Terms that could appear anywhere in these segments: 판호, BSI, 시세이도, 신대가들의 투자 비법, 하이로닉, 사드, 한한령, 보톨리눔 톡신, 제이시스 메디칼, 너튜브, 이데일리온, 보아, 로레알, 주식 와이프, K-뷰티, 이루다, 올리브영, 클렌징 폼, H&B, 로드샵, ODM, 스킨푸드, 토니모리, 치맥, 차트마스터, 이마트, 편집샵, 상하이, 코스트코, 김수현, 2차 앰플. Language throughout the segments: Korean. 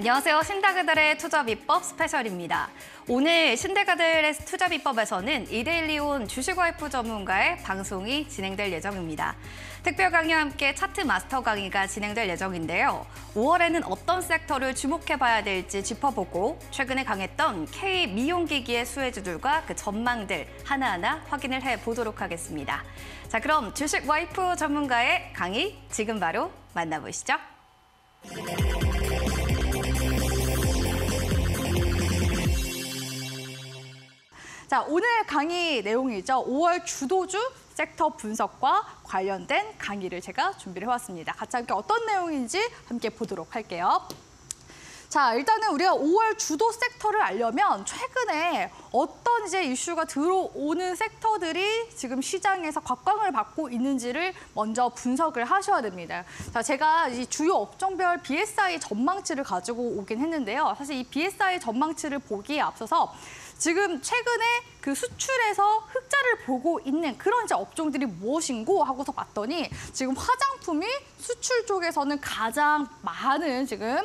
안녕하세요. 신대가들의 투자 비법 스페셜입니다. 오늘 신대가들의 투자 비법에서는 이데일리온 주식 와이프 전문가의 방송이 진행될 예정입니다. 특별 강의와 함께 차트 마스터 강의가 진행될 예정인데요. 5월에는 어떤 섹터를 주목해봐야 될지 짚어보고 최근에 강했던 K-미용기기의 수혜주들과 그 전망들 하나하나 확인을 해보도록 하겠습니다. 자, 그럼 주식 와이프 전문가의 강의 지금 바로 만나보시죠. 자, 오늘 강의 내용이죠. 5월 주도주 섹터 분석과 관련된 강의를 제가 준비를 해왔습니다. 같이 함께 어떤 내용인지 함께 보도록 할게요. 자, 일단은 우리가 5월 주도 섹터를 알려면 최근에 어떤 이제 이슈가 들어오는 섹터들이 지금 시장에서 곽광을 받고 있는지를 먼저 분석을 하셔야 됩니다. 자, 제가 이 주요 업종별 BSI 전망치를 가지고 오긴 했는데요. 사실 이 BSI 전망치를 보기에 앞서서 지금 최근에 그 수출에서 흑자를 보고 있는 그런 이제 업종들이 무엇인고 하고서 봤더니 지금 화장품이 수출 쪽에서는 가장 많은 지금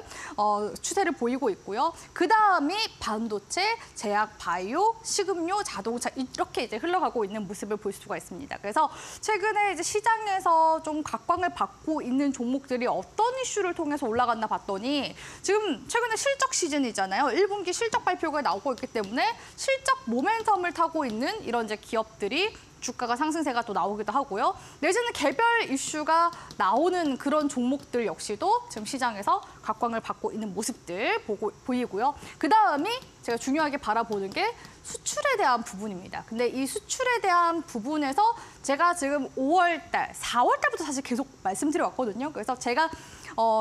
추세를 보이고 있고요. 그다음이 반도체, 제약, 바이오, 식음료, 자동차 이렇게 이제 흘러가고 있는 모습을 볼 수가 있습니다. 그래서 최근에 이제 시장에서 좀 각광을 받고 있는 종목들이 어떤 이슈를 통해서 올라갔나 봤더니 지금 최근에 실적 시즌이잖아요. 1분기 실적 발표가 나오고 있기 때문에 실적 모멘텀을 타고 있는 이런 이제 기업들이 주가가 상승세가 또 나오기도 하고요. 내지는 개별 이슈가 나오는 그런 종목들 역시도 지금 시장에서 각광을 받고 있는 모습들 보이고요. 그다음이 제가 중요하게 바라보는 게 수출에 대한 부분입니다. 근데 이 수출에 대한 부분에서 제가 지금 5월달, 4월달부터 사실 계속 말씀드려왔거든요. 그래서 제가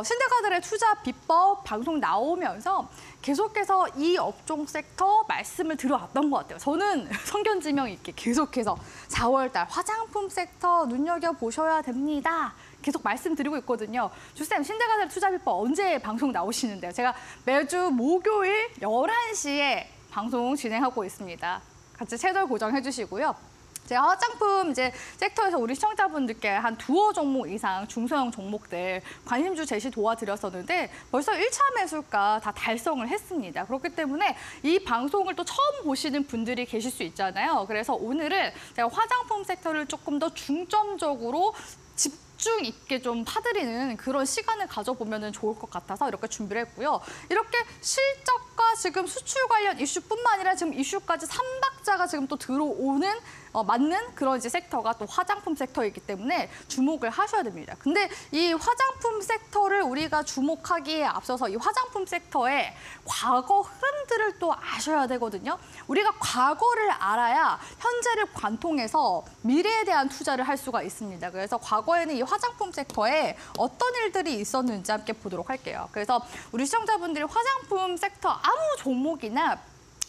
신대가들의 투자 비법 방송 나오면서 계속해서 이 업종 섹터 말씀을 들어왔던 것 같아요. 저는 선견지명 있게 계속해서 4월달 화장품 섹터 눈여겨보셔야 됩니다. 계속 말씀드리고 있거든요. 주쌤, 신대가들의 투자 비법 언제 방송 나오시는데요? 제가 매주 목요일 11시에 방송 진행하고 있습니다. 같이 채널 고정해 주시고요. 제가 화장품 이제 섹터에서 우리 시청자분들께 한 두어 종목 이상 중소형 종목들 관심주 제시 도와드렸었는데 벌써 1차 매수가 다 달성을 했습니다. 그렇기 때문에 이 방송을 또 처음 보시는 분들이 계실 수 있잖아요. 그래서 오늘은 제가 화장품 섹터를 조금 더 중점적으로 집중 있게 좀 파드리는 그런 시간을 가져보면 좋을 것 같아서 이렇게 준비를 했고요. 이렇게 실적과 지금 수출 관련 이슈뿐만 아니라 지금 이슈까지 3박자가 지금 또 들어오는 맞는 그런 이제 섹터가 또 화장품 섹터이기 때문에 주목을 하셔야 됩니다. 근데 이 화장품 섹터를 우리가 주목하기에 앞서서 이 화장품 섹터의 과거 흐름들을 또 아셔야 되거든요. 우리가 과거를 알아야 현재를 관통해서 미래에 대한 투자를 할 수가 있습니다. 그래서 과거에는 이 화장품 섹터에 어떤 일들이 있었는지 함께 보도록 할게요. 그래서 우리 시청자분들이 화장품 섹터 아무 종목이나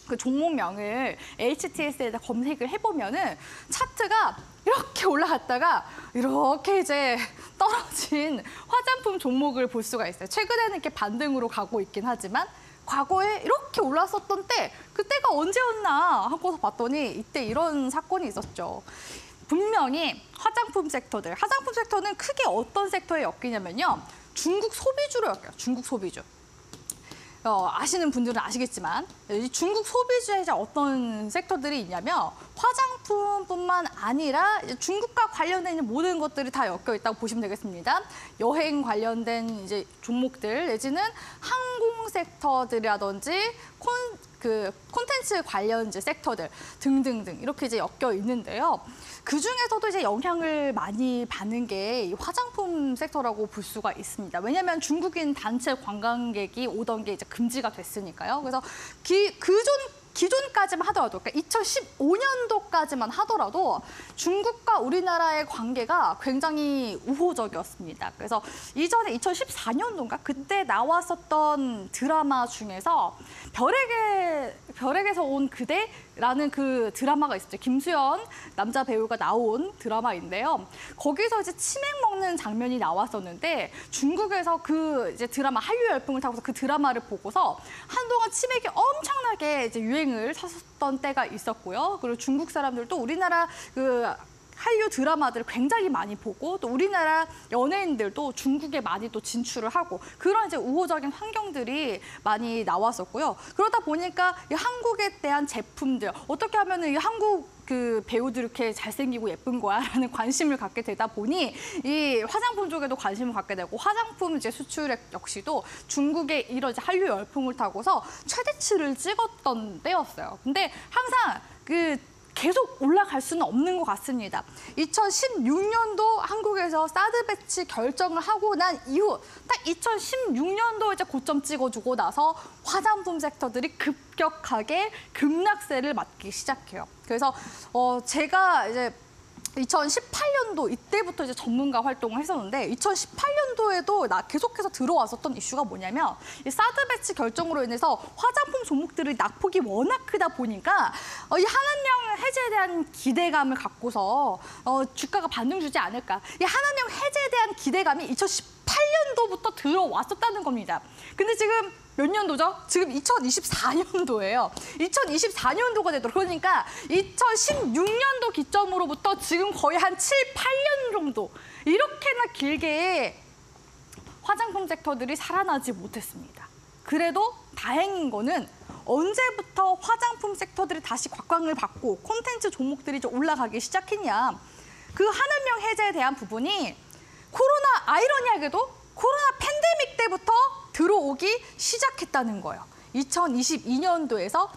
그 종목명을 HTS에다 검색을 해보면은 차트가 이렇게 올라갔다가 이렇게 이제 떨어진 화장품 종목을 볼 수가 있어요. 최근에는 이렇게 반등으로 가고 있긴 하지만 과거에 이렇게 올랐었던 때 그때가 언제였나 하고서 봤더니 이때 이런 사건이 있었죠. 분명히 화장품 섹터는 크게 어떤 섹터에 엮이냐면요. 중국 소비주로 엮여요. 중국 소비주. 아시는 분들은 아시겠지만 이 중국 소비주에 어떤 섹터들이 있냐면 화장품뿐만 아니라 중국과 관련된 모든 것들이 다 엮여 있다고 보시면 되겠습니다. 여행 관련된 이제 종목들 내지는 항공 섹터들이라든지 콘텐츠 관련 이제 섹터들 등등등 이렇게 이제 엮여 있는데요. 그 중에서도 이제 영향을 많이 받는 게 이 화장품 섹터라고 볼 수가 있습니다. 왜냐하면 중국인 단체 관광객이 오던 게 이제 금지가 됐으니까요. 그래서 기존까지만 하더라도, 그러니까 2015년도까지만 하더라도 중국과 우리나라의 관계가 굉장히 우호적이었습니다. 그래서 이전에 2014년도인가 그때 나왔었던 드라마 중에서 별에게서 온 그대라는 그 드라마가 있었죠. 김수현 남자 배우가 나온 드라마인데요. 거기서 이제 치맥 먹는 장면이 나왔었는데 중국에서 그 이제 드라마 한류 열풍을 타고서 그 드라마를 보고서 한동안 치맥이 엄청나게 이제 유행 을 샀었던 때가 있었고요. 그리고 중국 사람들도 우리나라 그 한류 드라마들을 굉장히 많이 보고 또 우리나라 연예인들도 중국에 많이 또 진출을 하고 그런 이제 우호적인 환경들이 많이 나왔었고요. 그러다 보니까 이 한국에 대한 제품들 어떻게 하면은 이 한국 그 배우들 이렇게 잘생기고 예쁜 거야라는 관심을 갖게 되다 보니 이 화장품 쪽에도 관심을 갖게 되고 화장품 이제 수출액 역시도 중국의 이런 이제 한류 열풍을 타고서 최대치를 찍었던 때였어요. 근데 항상 그 계속 올라갈 수는 없는 것 같습니다. 2016년도 한국에서 사드 배치 결정을 하고 난 이후 딱 2016년도 이제 고점 찍어주고 나서 화장품 섹터들이 급격하게 급락세를 맞기 시작해요. 그래서 제가 이제 2018년도 이때부터 이제 전문가 활동을 했었는데 2018년도에도 계속해서 들어왔었던 이슈가 뭐냐면 이 사드 배치 결정으로 인해서 화장품 종목들의 낙폭이 워낙 크다 보니까 이 한한령 해제에 대한 기대감을 갖고서 주가가 반등주지 않을까. 이 한한령 해제에 대한 기대감이 2018년도부터 들어왔었다는 겁니다. 근데 지금 몇 년도죠? 지금 2024년도예요. 2024년도가 되도록 그러니까 2016년도 기점으로부터 지금 거의 한 7, 8년 정도 이렇게나 길게 화장품 섹터들이 살아나지 못했습니다. 그래도 다행인 거는 언제부터 화장품 섹터들이 다시 곽광을 받고 콘텐츠 종목들이 올라가기 시작했냐. 그 한한령 해제에 대한 부분이 코로나 아이러니하게도 코로나 팬데믹 때부터 들어오기 시작했다는 거예요. 2022년도에서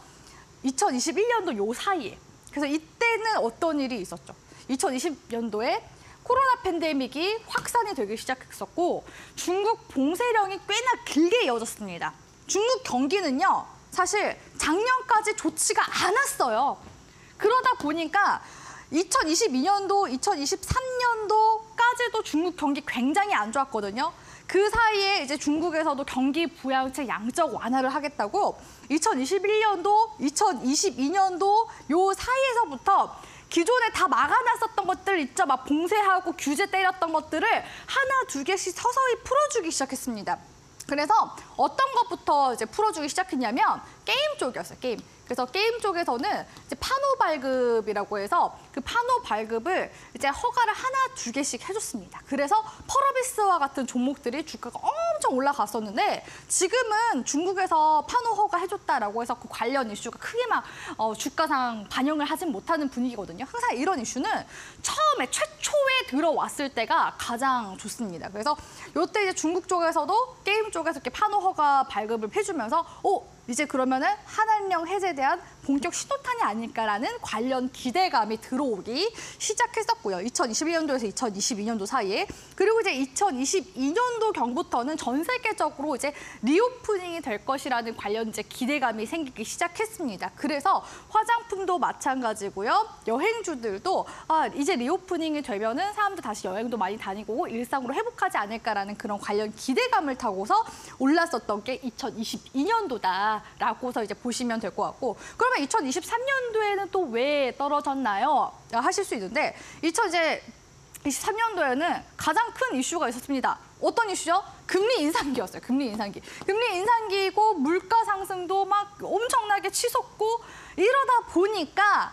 2021년도 요 사이에. 그래서 이때는 어떤 일이 있었죠? 2020년도에 코로나 팬데믹이 확산이 되기 시작했었고 중국 봉쇄령이 꽤나 길게 이어졌습니다. 중국 경기는요, 사실 작년까지 좋지가 않았어요. 그러다 보니까 2022년도, 2023년도까지도 중국 경기 굉장히 안 좋았거든요. 그 사이에 이제 중국에서도 경기 부양책 양적 완화를 하겠다고 2021년도, 2022년도 요 사이에서부터 기존에 다 막아놨었던 것들 있죠. 막 봉쇄하고 규제 때렸던 것들을 하나, 두 개씩 서서히 풀어주기 시작했습니다. 그래서 어떤 것부터 이제 풀어주기 시작했냐면 게임 쪽이었어요, 게임. 그래서 게임 쪽에서는 이제 판호 발급이라고 해서 그 판호 발급을 이제 허가를 하나, 두 개씩 해줬습니다. 그래서 펄어비스와 같은 종목들이 주가가 엄청 올라갔었는데 지금은 중국에서 판호 허가 해줬다라고 해서 그 관련 이슈가 크게 막 주가상 반영을 하진 못하는 분위기거든요. 항상 이런 이슈는 처음에 최초에 들어왔을 때가 가장 좋습니다. 그래서 이때 이제 중국 쪽에서도 게임 쪽에서 이렇게 판호 허가 발급을 해주면서 이제 그러면은 한한령 해제에 대한 본격 신호탄이 아닐까라는 관련 기대감이 들어오기 시작했었고요. 2021년도에서 2022년도 사이에. 그리고 이제 2022년도 경부터는 전 세계적으로 이제 리오프닝이 될 것이라는 관련 이제 기대감이 생기기 시작했습니다. 그래서 화장품도 마찬가지고요. 여행주들도 이제 리오프닝이 되면은 사람들 다시 여행도 많이 다니고 일상으로 회복하지 않을까라는 그런 관련 기대감을 타고서 올랐었던 게 2022년도다. 라고서 이제 보시면 될 것 같고, 그러면 2023년도에는 또 왜 떨어졌나요? 하실 수 있는데 2023년도에는 가장 큰 이슈가 있었습니다. 어떤 이슈죠? 금리 인상기였어요. 금리 인상기. 금리 인상기고 물가 상승도 막 엄청나게 치솟고 이러다 보니까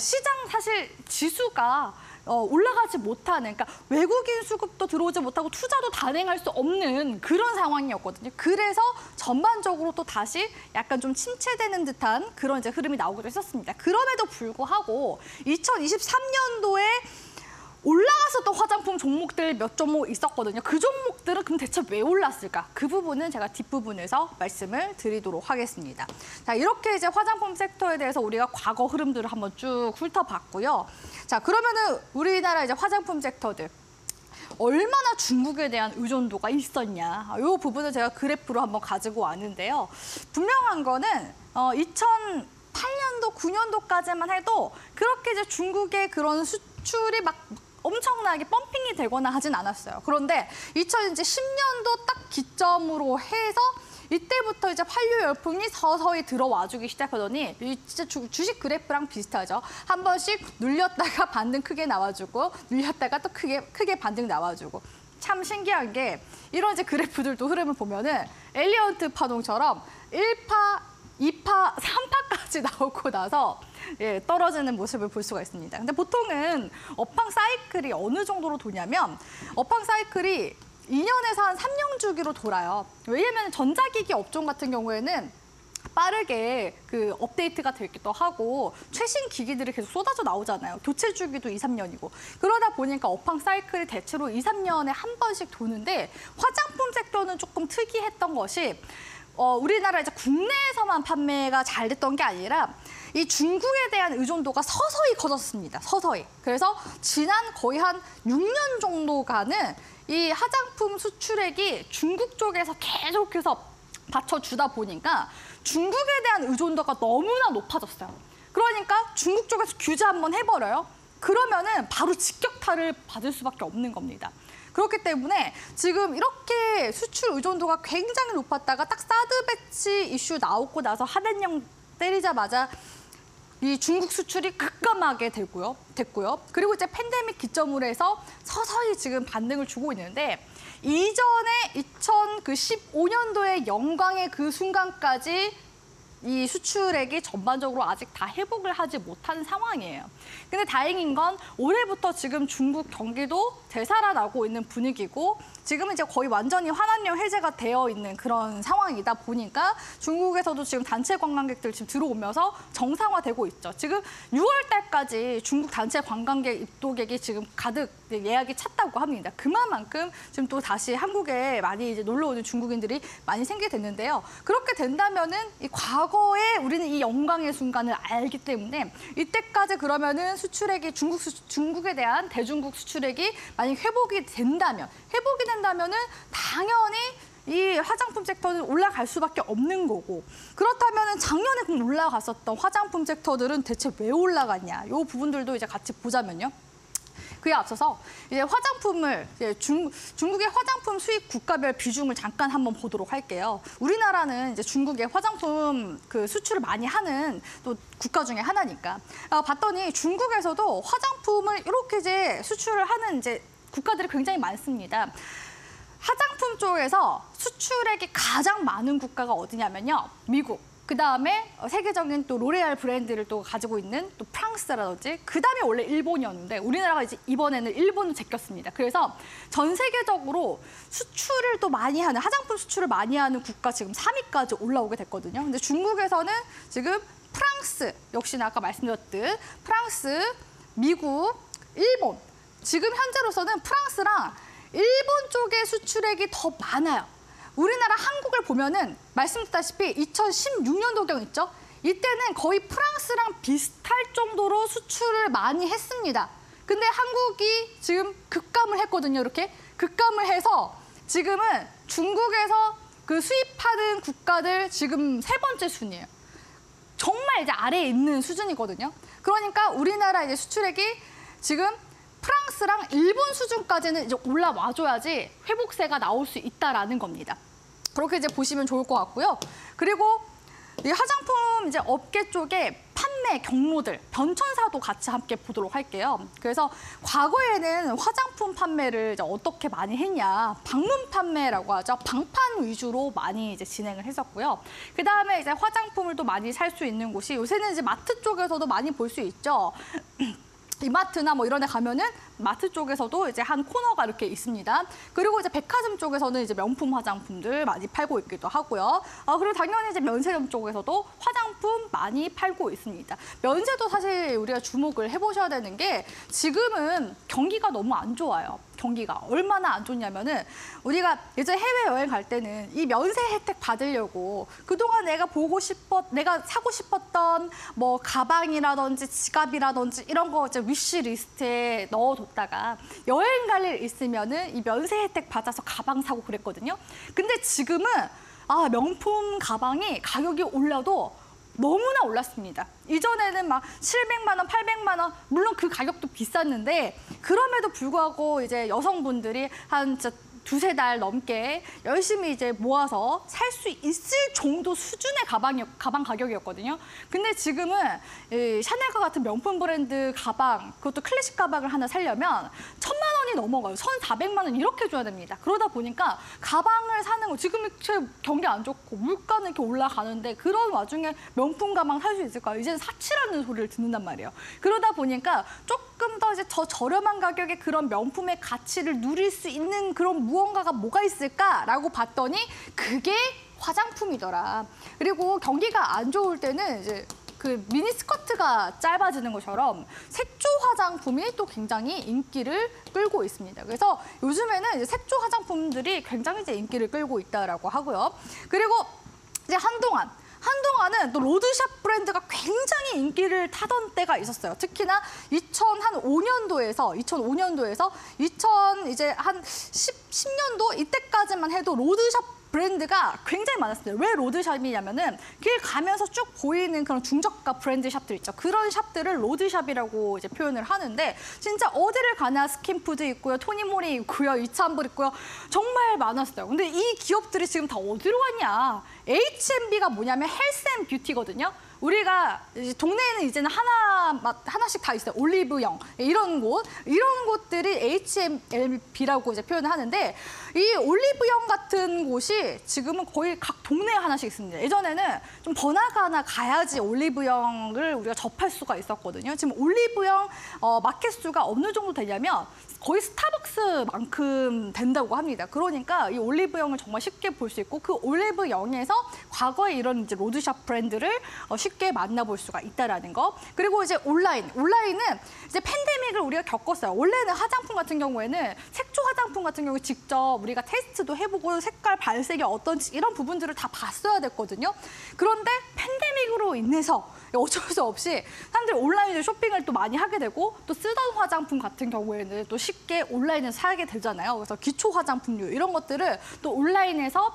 시장 사실 지수가 올라가지 못하는, 그러니까 외국인 수급도 들어오지 못하고 투자도 단행할 수 없는 그런 상황이었거든요. 그래서 전반적으로 또 다시 약간 좀 침체되는 듯한 그런 이제 흐름이 나오기도 했었습니다. 그럼에도 불구하고 2023년도에 올라갔었던 화장품 종목들 몇 종목 있었거든요. 그 종목들은 그럼 대체 왜 올랐을까? 그 부분은 제가 뒷부분에서 말씀을 드리도록 하겠습니다. 자, 이렇게 이제 화장품 섹터에 대해서 우리가 과거 흐름들을 한번 쭉 훑어봤고요. 자, 그러면은 우리나라 이제 화장품 섹터들 얼마나 중국에 대한 의존도가 있었냐? 이 부분을 제가 그래프로 한번 가지고 왔는데요. 분명한 거는 2008년도, 2009년도까지만 해도 그렇게 이제 중국의 그런 수출이 막 엄청나게 펌핑이 되거나 하진 않았어요. 그런데 2010년도 딱 기점으로 해서 이때부터 이제 한류 열풍이 서서히 들어와주기 시작하더니 진짜 주식 그래프랑 비슷하죠. 한 번씩 눌렸다가 반등 크게 나와주고 눌렸다가 또 크게 반등 나와주고. 참 신기한 게 이런 이제 그래프들도 흐름을 보면은 엘리언트 파동처럼 1파, 2파, 3파까지 나오고 나서 예, 떨어지는 모습을 볼 수가 있습니다. 근데 보통은 업황 사이클이 어느 정도로 도냐면 업황 사이클이 2년에서 한 3년 주기로 돌아요. 왜냐하면 전자기기 업종 같은 경우에는 빠르게 그 업데이트가 되기도 하고 최신 기기들이 계속 쏟아져 나오잖아요. 교체 주기도 2, 3년이고. 그러다 보니까 업황 사이클이 대체로 2, 3년에 한 번씩 도는데 화장품 섹터는 조금 특이했던 것이 우리나라 이제 국내에서만 판매가 잘 됐던 게 아니라 이 중국에 대한 의존도가 서서히 커졌습니다. 서서히. 그래서 지난 거의 한 6년 정도간은 이 화장품 수출액이 중국 쪽에서 계속해서 받쳐주다 보니까 중국에 대한 의존도가 너무나 높아졌어요. 그러니까 중국 쪽에서 규제 한번 해버려요. 그러면은 바로 직격탄을 받을 수밖에 없는 겁니다. 그렇기 때문에 지금 이렇게 수출 의존도가 굉장히 높았다가 딱 사드 배치 이슈 나오고 나서 한한령 때리자마자 이 중국 수출이 급감하게 됐고요. 그리고 이제 팬데믹 기점으로 해서 서서히 지금 반등을 주고 있는데 이전에 2015년도의 영광의 그 순간까지 이 수출액이 전반적으로 아직 다 회복을 하지 못한 상황이에요. 근데 다행인 건 올해부터 지금 중국 경기도 되살아나고 있는 분위기고 지금은 이제 거의 완전히 한한령 해제가 되어 있는 그런 상황이다 보니까 중국에서도 지금 단체 관광객들 지금 들어오면서 정상화되고 있죠. 지금 6월 달까지 중국 단체 관광객 입도객이 지금 가득 예약이 찼다고 합니다. 그만큼 지금 또 다시 한국에 많이 이제 놀러 오는 중국인들이 많이 생기게 됐는데요. 그렇게 된다면은 이 과거에 우리는 이 영광의 순간을 알기 때문에 이때까지 그러면은 수출액이 중국에 대한 대중국 수출액이 많이 회복이 된다면 당연히 이 화장품 섹터는 올라갈 수밖에 없는 거고 그렇다면 작년에 올라갔었던 화장품 섹터들은 대체 왜 올라갔냐 이 부분들도 이제 같이 보자면요. 그에 앞서서 이제 화장품을 이제 중국의 화장품 수입 국가별 비중을 잠깐 한번 보도록 할게요. 우리나라는 이제 중국의 화장품 그 수출을 많이 하는 또 국가 중에 하나니까 봤더니 중국에서도 화장품을 이렇게 이제 수출을 하는 이제 국가들이 굉장히 많습니다. 화장품 쪽에서 수출액이 가장 많은 국가가 어디냐면요. 미국, 그다음에 세계적인 또 로레알 브랜드를 또 가지고 있는 또 프랑스라든지 그다음에 원래 일본이었는데 우리나라가 이제 이번에는 일본을 제꼈습니다. 그래서 전 세계적으로 수출을 또 많이 하는 화장품 수출을 많이 하는 국가 지금 3위까지 올라오게 됐거든요. 근데 중국에서는 지금 프랑스, 역시나 아까 말씀드렸듯 프랑스, 미국, 일본 지금 현재로서는 프랑스랑 일본 쪽의 수출액이 더 많아요. 우리나라 한국을 보면은 말씀드렸다시피 2016년도경 있죠? 이때는 거의 프랑스랑 비슷할 정도로 수출을 많이 했습니다. 근데 한국이 지금 급감을 했거든요, 이렇게. 급감을 해서 지금은 중국에서 그 수입하는 국가들 지금 3번째 순위예요. 정말 이제 아래에 있는 수준이거든요. 그러니까 우리나라 이제 수출액이 지금 프랑스랑 일본 수준까지는 이제 올라와줘야지 회복세가 나올 수 있다라는 겁니다. 그렇게 이제 보시면 좋을 것 같고요. 그리고 이 화장품 이제 업계 쪽에 판매 경로들, 변천사도 같이 함께 보도록 할게요. 그래서 과거에는 화장품 판매를 이제 어떻게 많이 했냐, 방문 판매라고 하죠. 방판 위주로 많이 이제 진행을 했었고요. 그 다음에 이제 화장품을 또 많이 살 수 있는 곳이 요새는 이제 마트 쪽에서도 많이 볼 수 있죠. 이마트나 뭐 이런 데 가면은 마트 쪽에서도 이제 한 코너가 이렇게 있습니다. 그리고 이제 백화점 쪽에서는 이제 명품 화장품들 많이 팔고 있기도 하고요. 그리고 당연히 이제 면세점 쪽에서도 화장품 많이 팔고 있습니다. 면세도 사실 우리가 주목을 해보셔야 되는 게 지금은 경기가 너무 안 좋아요. 경기가 얼마나 안 좋냐면은 우리가 예전에 해외여행 갈 때는 이 면세 혜택 받으려고 그동안 내가 사고 싶었던 뭐 가방이라든지 지갑이라든지 이런 거 이제 위시리스트에 넣어뒀다가 여행 갈 일 있으면은 이 면세 혜택 받아서 가방 사고 그랬거든요. 근데 지금은 명품 가방이 가격이 올라도 너무나 올랐습니다. 이전에는 막 700만 원, 800만 원, 물론 그 가격도 비쌌는데 그럼에도 불구하고 이제 여성분들이 한 두세 달 넘게 열심히 이제 모아서 살 수 있을 정도 수준의 가방 가격이었거든요. 근데 지금은 이 샤넬과 같은 명품 브랜드 가방, 그것도 클래식 가방을 하나 사려면 1,000만 원 원이 넘어가요. 1,400만 원 이렇게 줘야 됩니다. 그러다 보니까 가방을 사는 거, 지금 경기 안 좋고 물가는 이렇게 올라가는데 그런 와중에 명품 가방 살 수 있을까요? 이제는 사치라는 소리를 듣는단 말이에요. 그러다 보니까 조금 더 이제 더 저렴한 가격에 그런 명품의 가치를 누릴 수 있는 그런 무언가가 뭐가 있을까라고 봤더니 그게 화장품이더라. 그리고 경기가 안 좋을 때는 이제 그 미니스커트가 짧아지는 것처럼 색조 화장품이 또 굉장히 인기를 끌고 있습니다. 그래서 요즘에는 이제 색조 화장품들이 굉장히 이제 인기를 끌고 있다라고 하고요. 그리고 이제 한동안은 또 로드샵 브랜드가 굉장히 인기를 타던 때가 있었어요. 특히나 2005년도에서 2010년도 이때까지만 해도 로드샵 브랜드가 굉장히 많았어요. 왜 로드샵이냐면은 길 가면서 쭉 보이는 그런 중저가 브랜드 샵들 있죠. 그런 샵들을 로드샵이라고 이제 표현을 하는데 진짜 어디를 가나 스킨푸드 있고요, 토니모리 있고요, 2차 앰플 있고요, 정말 많았어요. 근데 이 기업들이 지금 다 어디로 갔냐? H&B가 뭐냐면 헬스앤뷰티거든요. 우리가 이제 동네에는 이제는 하나씩 다 있어요. 올리브영 이런 곳들이 H&B라고 이제 표현을 하는데 이 올리브영 같은 곳이 지금은 거의 각 동네에 하나씩 있습니다. 예전에는 좀 번화가나 가야지 올리브영을 우리가 접할 수가 있었거든요. 지금 올리브영 마켓 수가 어느 정도 되냐면 거의 스타벅스만큼 된다고 합니다. 그러니까 이 올리브영을 정말 쉽게 볼 수 있고 그 올리브영에서 과거에 이런 이제 로드샵 브랜드를 쉽게 만나볼 수가 있다라는 거. 그리고 이제 온라인은 이제 팬데믹을 우리가 겪었어요. 원래는 화장품 같은 경우에는 색조 화장품 같은 경우에 직접 우리가 테스트도 해보고 색깔 발색이 어떤지 이런 부분들을 다 봤어야 됐거든요. 그런데 팬데믹으로 인해서 어쩔 수 없이 사람들이 온라인에서 쇼핑을 또 많이 하게 되고 또 쓰던 화장품 같은 경우에는 또 쉽게 온라인에서 사게 되잖아요. 그래서 기초 화장품류 이런 것들을 또 온라인에서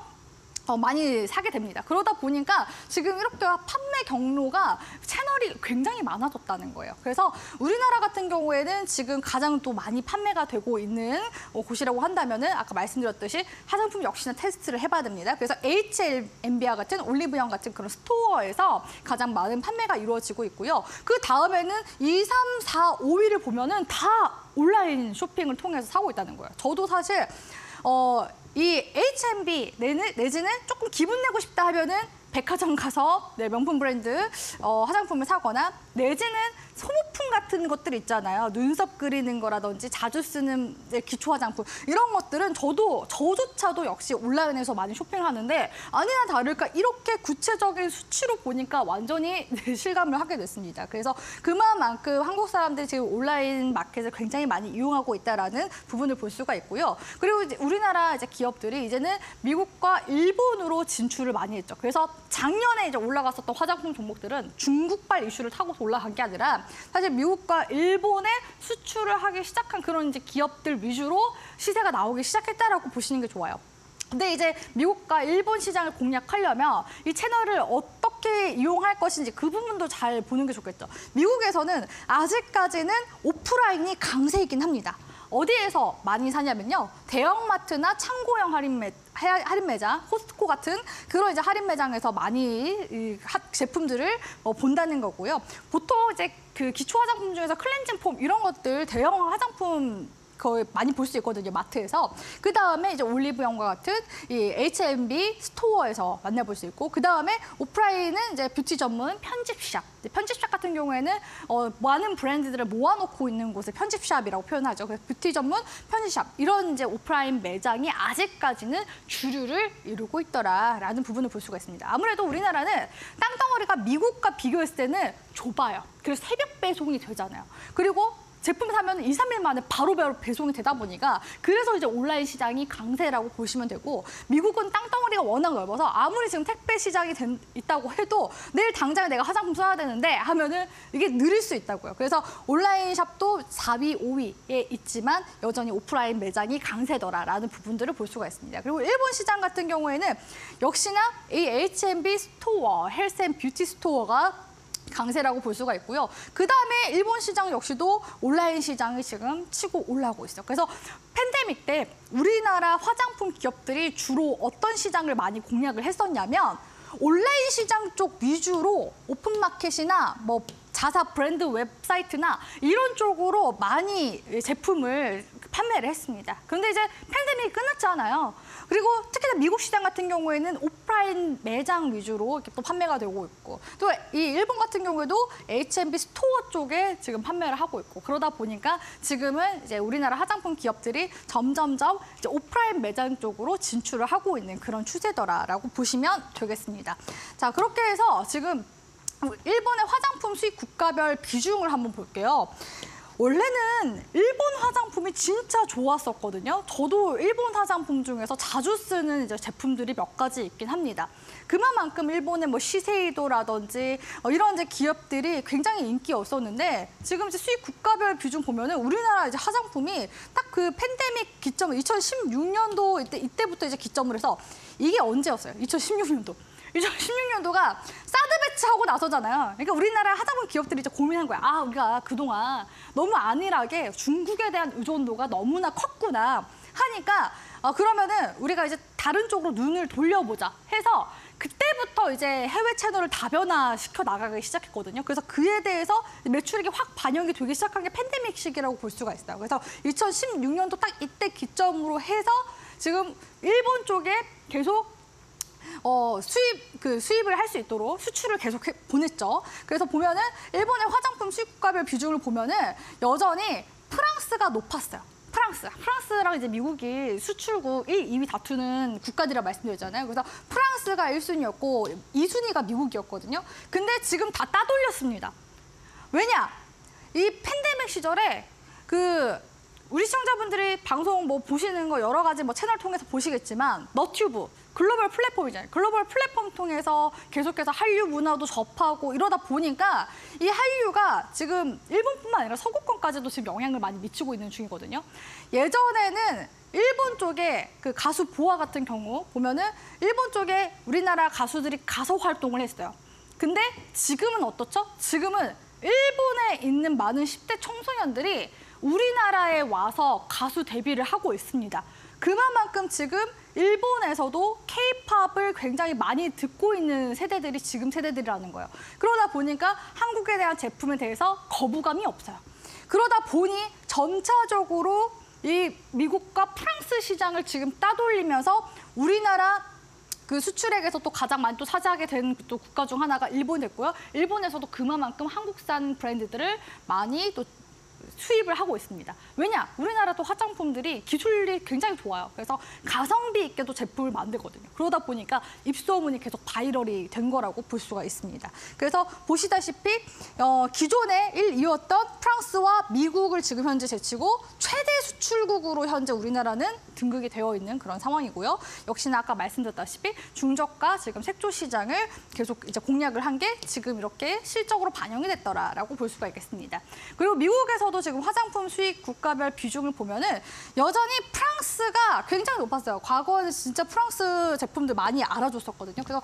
많이 사게 됩니다. 그러다 보니까 지금 이렇게 판매 경로가 채널이 굉장히 많아졌다는 거예요. 그래서 우리나라 같은 경우에는 지금 가장 또 많이 판매가 되고 있는 곳이라고 한다면은 아까 말씀드렸듯이 화장품 역시나 테스트를 해봐야 됩니다. 그래서 H&B와 같은 올리브영 같은 그런 스토어에서 가장 많은 판매가 이루어지고 있고요. 그 다음에는 2, 3, 4, 5위를 보면은 다 온라인 쇼핑을 통해서 사고 있다는 거예요. 저도 사실 이 H&B 내지는 조금 기분 내고 싶다 하면은 백화점 가서 명품 브랜드 화장품을 사거나 내지는 소모품 같은 것들 있잖아요. 눈썹 그리는 거라든지 자주 쓰는 기초 화장품 이런 것들은 저조차도 역시 온라인에서 많이 쇼핑하는데 아니나 다를까 이렇게 구체적인 수치로 보니까 완전히 실감을 하게 됐습니다. 그래서 그만큼 한국 사람들이 지금 온라인 마켓을 굉장히 많이 이용하고 있다라는 부분을 볼 수가 있고요. 그리고 이제 우리나라 이제 기업들이 이제는 미국과 일본으로 진출을 많이 했죠. 그래서 작년에 이제 올라갔었던 화장품 종목들은 중국발 이슈를 타고 올라간 게 아니라 사실 미국과 일본에 수출을 하기 시작한 그런 이제 기업들 위주로 시세가 나오기 시작했다라고 보시는 게 좋아요. 근데 이제 미국과 일본 시장을 공략하려면 이 채널을 어떻게 이용할 것인지 그 부분도 잘 보는 게 좋겠죠. 미국에서는 아직까지는 오프라인이 강세이긴 합니다. 어디에서 많이 사냐면요. 대형마트나 창고형 할인 매장, 코스트코 같은 그런 이제 할인 매장에서 많이 이 제품들을 본다는 거고요. 보통 이제 그 기초 화장품 중에서 클렌징 폼 이런 것들 대형 화장품 거의 많이 볼 수 있거든요, 마트에서. 그 다음에 이제 올리브영과 같은 이 H&B 스토어에서 만나볼 수 있고, 그 다음에 오프라인은 이제 뷰티 전문 편집샵. 편집샵 같은 경우에는 많은 브랜드들을 모아놓고 있는 곳을 편집샵이라고 표현하죠. 그래서 뷰티 전문 편집샵 이런 이제 오프라인 매장이 아직까지는 주류를 이루고 있더라라는 부분을 볼 수가 있습니다. 아무래도 우리나라는 땅덩어리가 미국과 비교했을 때는 좁아요. 그래서 새벽 배송이 되잖아요. 그리고 제품 사면 2, 3일 만에 바로 배송이 되다 보니까 그래서 이제 온라인 시장이 강세라고 보시면 되고 미국은 땅덩어리가 워낙 넓어서 아무리 지금 택배 시장이 있다고 해도 내일 당장에 내가 화장품 사야 되는데 하면은 이게 느릴 수 있다고요. 그래서 온라인 샵도 4위, 5위에 있지만 여전히 오프라인 매장이 강세더라라는 부분들을 볼 수가 있습니다. 그리고 일본 시장 같은 경우에는 역시나 이 H&B 스토어, 헬스앤뷰티 스토어가 강세라고 볼 수가 있고요. 그다음에 일본 시장 역시도 온라인 시장이 지금 치고 올라오고 있어요. 그래서 팬데믹 때 우리나라 화장품 기업들이 주로 어떤 시장을 많이 공략을 했었냐면 온라인 시장 쪽 위주로 오픈마켓이나 뭐 자사 브랜드 웹사이트나 이런 쪽으로 많이 제품을 판매를 했습니다. 그런데 이제 팬데믹이 끝났잖아요. 그리고 특히나 미국 시장 같은 경우에는 오프라인 매장 위주로 이렇게 또 판매가 되고 있고, 또 이 일본 같은 경우에도 H&B 스토어 쪽에 지금 판매를 하고 있고, 그러다 보니까 지금은 이제 우리나라 화장품 기업들이 점점점 이제 오프라인 매장 쪽으로 진출을 하고 있는 그런 추세더라라고 보시면 되겠습니다. 자, 그렇게 해서 지금 일본의 화장품 수입 국가별 비중을 한번 볼게요. 원래는 일본 화장품이 진짜 좋았었거든요. 저도 일본 화장품 중에서 자주 쓰는 이제 제품들이 몇 가지 있긴 합니다. 그만큼 일본의 뭐 시세이도라든지 이런 이제 기업들이 굉장히 인기가 없었는데, 지금 이제 수입 국가별 비중 보면은 우리나라 이제 화장품이 딱 그 팬데믹 기점 2016년도 이때부터 이제 기점을 해서, 이게 언제였어요? 2016년도. 2016년도가 사드 배치하고 나서잖아요. 그러니까 우리나라 화장품 기업들이 이제 고민한 거야. 아, 우리가 그동안 너무 안일하게 중국에 대한 의존도가 너무나 컸구나 하니까, 그러면은 우리가 이제 다른 쪽으로 눈을 돌려보자 해서 그때부터 이제 해외 채널을 다변화시켜 나가기 시작했거든요. 그래서 그에 대해서 매출액이 확 반영이 되기 시작한 게 팬데믹 시기라고 볼 수가 있어요. 그래서 2016년도 딱 이때 기점으로 해서 지금 일본 쪽에 계속 수입을 할 수 있도록 수출을 계속 보냈죠. 그래서 보면은 일본의 화장품 수입 국가별 비중을 보면은 여전히 프랑스가 높았어요. 프랑스랑 이제 미국이 수출국 1, 2위 다투는 국가들이라 말씀드렸잖아요. 그래서 프랑스가 1순위였고 2순위가 미국이었거든요. 근데 지금 다 따돌렸습니다. 왜냐? 이 팬데믹 시절에 우리 시청자분들이 방송 뭐 보시는 거 여러 가지 뭐 채널 통해서 보시겠지만, 너튜브 글로벌 플랫폼이잖아요. 글로벌 플랫폼 통해서 계속해서 한류 문화도 접하고 이러다 보니까 이 한류가 지금 일본뿐만 아니라 서구권까지도 지금 영향을 많이 미치고 있는 중이거든요. 예전에는 일본 쪽에 그 가수 보아 같은 경우 보면은 일본 쪽에 우리나라 가수들이 가서 활동을 했어요. 근데 지금은 어떻죠? 지금은 일본에 있는 많은 10대 청소년들이 우리나라에 와서 가수 데뷔를 하고 있습니다. 그만큼 지금 일본에서도 케이팝을 굉장히 많이 듣고 있는 세대들이 지금 세대들이라는 거예요. 그러다 보니까 한국에 대한 제품에 대해서 거부감이 없어요. 그러다 보니 점차적으로 이 미국과 프랑스 시장을 지금 따돌리면서 우리나라 그 수출액에서 또 가장 많이 또 차지하게 된 또 국가 중 하나가 일본이었고요. 일본에서도 그만큼 한국산 브랜드들을 많이 또 수입을 하고 있습니다. 왜냐? 우리나라도 화장품들이 기술이 굉장히 좋아요. 그래서 가성비 있게도 제품을 만들거든요. 그러다 보니까 입소문이 계속 바이럴이 된 거라고 볼 수가 있습니다. 그래서 보시다시피 기존에 1, 2였던 프랑스와 미국을 지금 현재 제치고 최대 수출국으로 현재 우리나라는 등극이 되어 있는 그런 상황이고요. 역시나 아까 말씀드렸다시피 중저가 지금 색조 시장을 계속 이제 공략을 한 게 지금 이렇게 실적으로 반영이 됐더라라고 볼 수가 있겠습니다. 그리고 미국에서도 지금 화장품 수입 국가별 비중을 보면은 여전히 프랑스가 굉장히 높았어요. 과거에는 진짜 프랑스 제품들 많이 알아줬었거든요. 그래서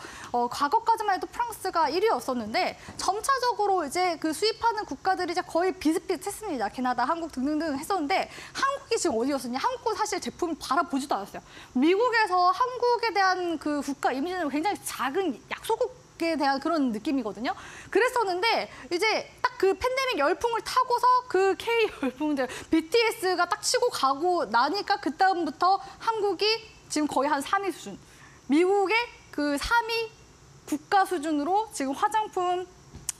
과거까지만 해도 프랑스가 1위였었는데 점차적으로 이제 그 수입하는 국가들이 이제 거의 비슷비슷했습니다. 캐나다, 한국 등등등 했었는데, 한국이 지금 어디였었냐? 한국은 사실 제품을 바라보지도 않았어요. 미국에서 한국에 대한 그 국가 이미지는 굉장히 작은 약소국에 대한 그런 느낌이거든요. 그랬었는데 이제 딱 그 팬데믹 열풍을 타고서 그 K 열풍들 BTS가 딱 치고 가고 나니까 그 다음부터 한국이 지금 거의 한 3위 수준, 미국의 그 3위 국가 수준으로 지금 화장품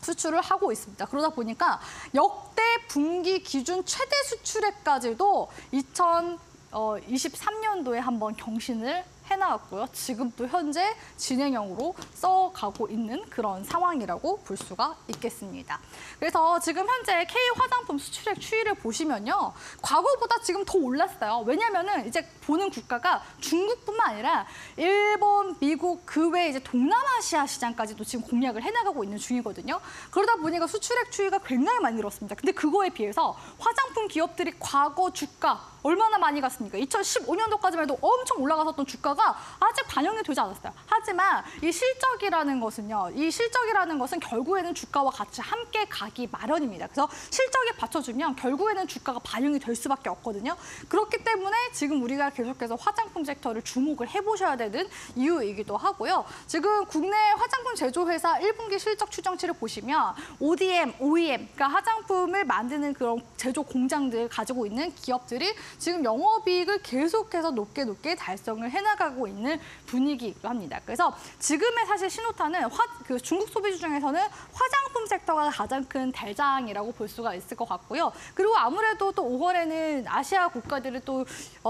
수출을 하고 있습니다. 그러다 보니까 역대 분기 기준 최대 수출액까지도 2023년도에 한번 경신을 해나왔고요. 지금도 현재 진행형으로 써가고 있는 그런 상황이라고 볼 수가 있겠습니다. 그래서 지금 현재 K 화장품 수출액 추이를 보시면요, 과거보다 지금 더 올랐어요. 왜냐면은 이제 보는 국가가 중국뿐만 아니라 일본, 미국, 그 외에 이제 동남아시아 시장까지도 지금 공략을 해나가고 있는 중이거든요. 그러다 보니까 수출액 추이가 굉장히 많이 늘었습니다. 근데 그거에 비해서 화장품 기업들이 과거 주가 얼마나 많이 갔습니까? 2015년도까지만 해도 엄청 올라갔었던 주가 숫자가 아직 반영이 되지 않았어요. 하지만 이 실적이라는 것은요. 이 실적이라는 것은 결국에는 주가와 같이 함께 가기 마련입니다. 그래서 실적에 받쳐주면 결국에는 주가가 반영이 될 수밖에 없거든요. 그렇기 때문에 지금 우리가 계속해서 화장품 섹터를 주목을 해보셔야 되는 이유이기도 하고요. 지금 국내 화장품 제조회사 1분기 실적 추정치를 보시면 ODM, OEM, 그러니까 화장품을 만드는 그런 제조 공장들 가지고 있는 기업들이 지금 영업이익을 계속해서 높게 달성을 해나가고 있는 분위기랍니다. 그래서 지금의 사실 신호탄은 그 중국 소비주 중에서는 화장품 섹터가 가장 큰 대장이라고 볼 수가 있을 것 같고요. 그리고 아무래도 또 5월에는 아시아 국가들이 또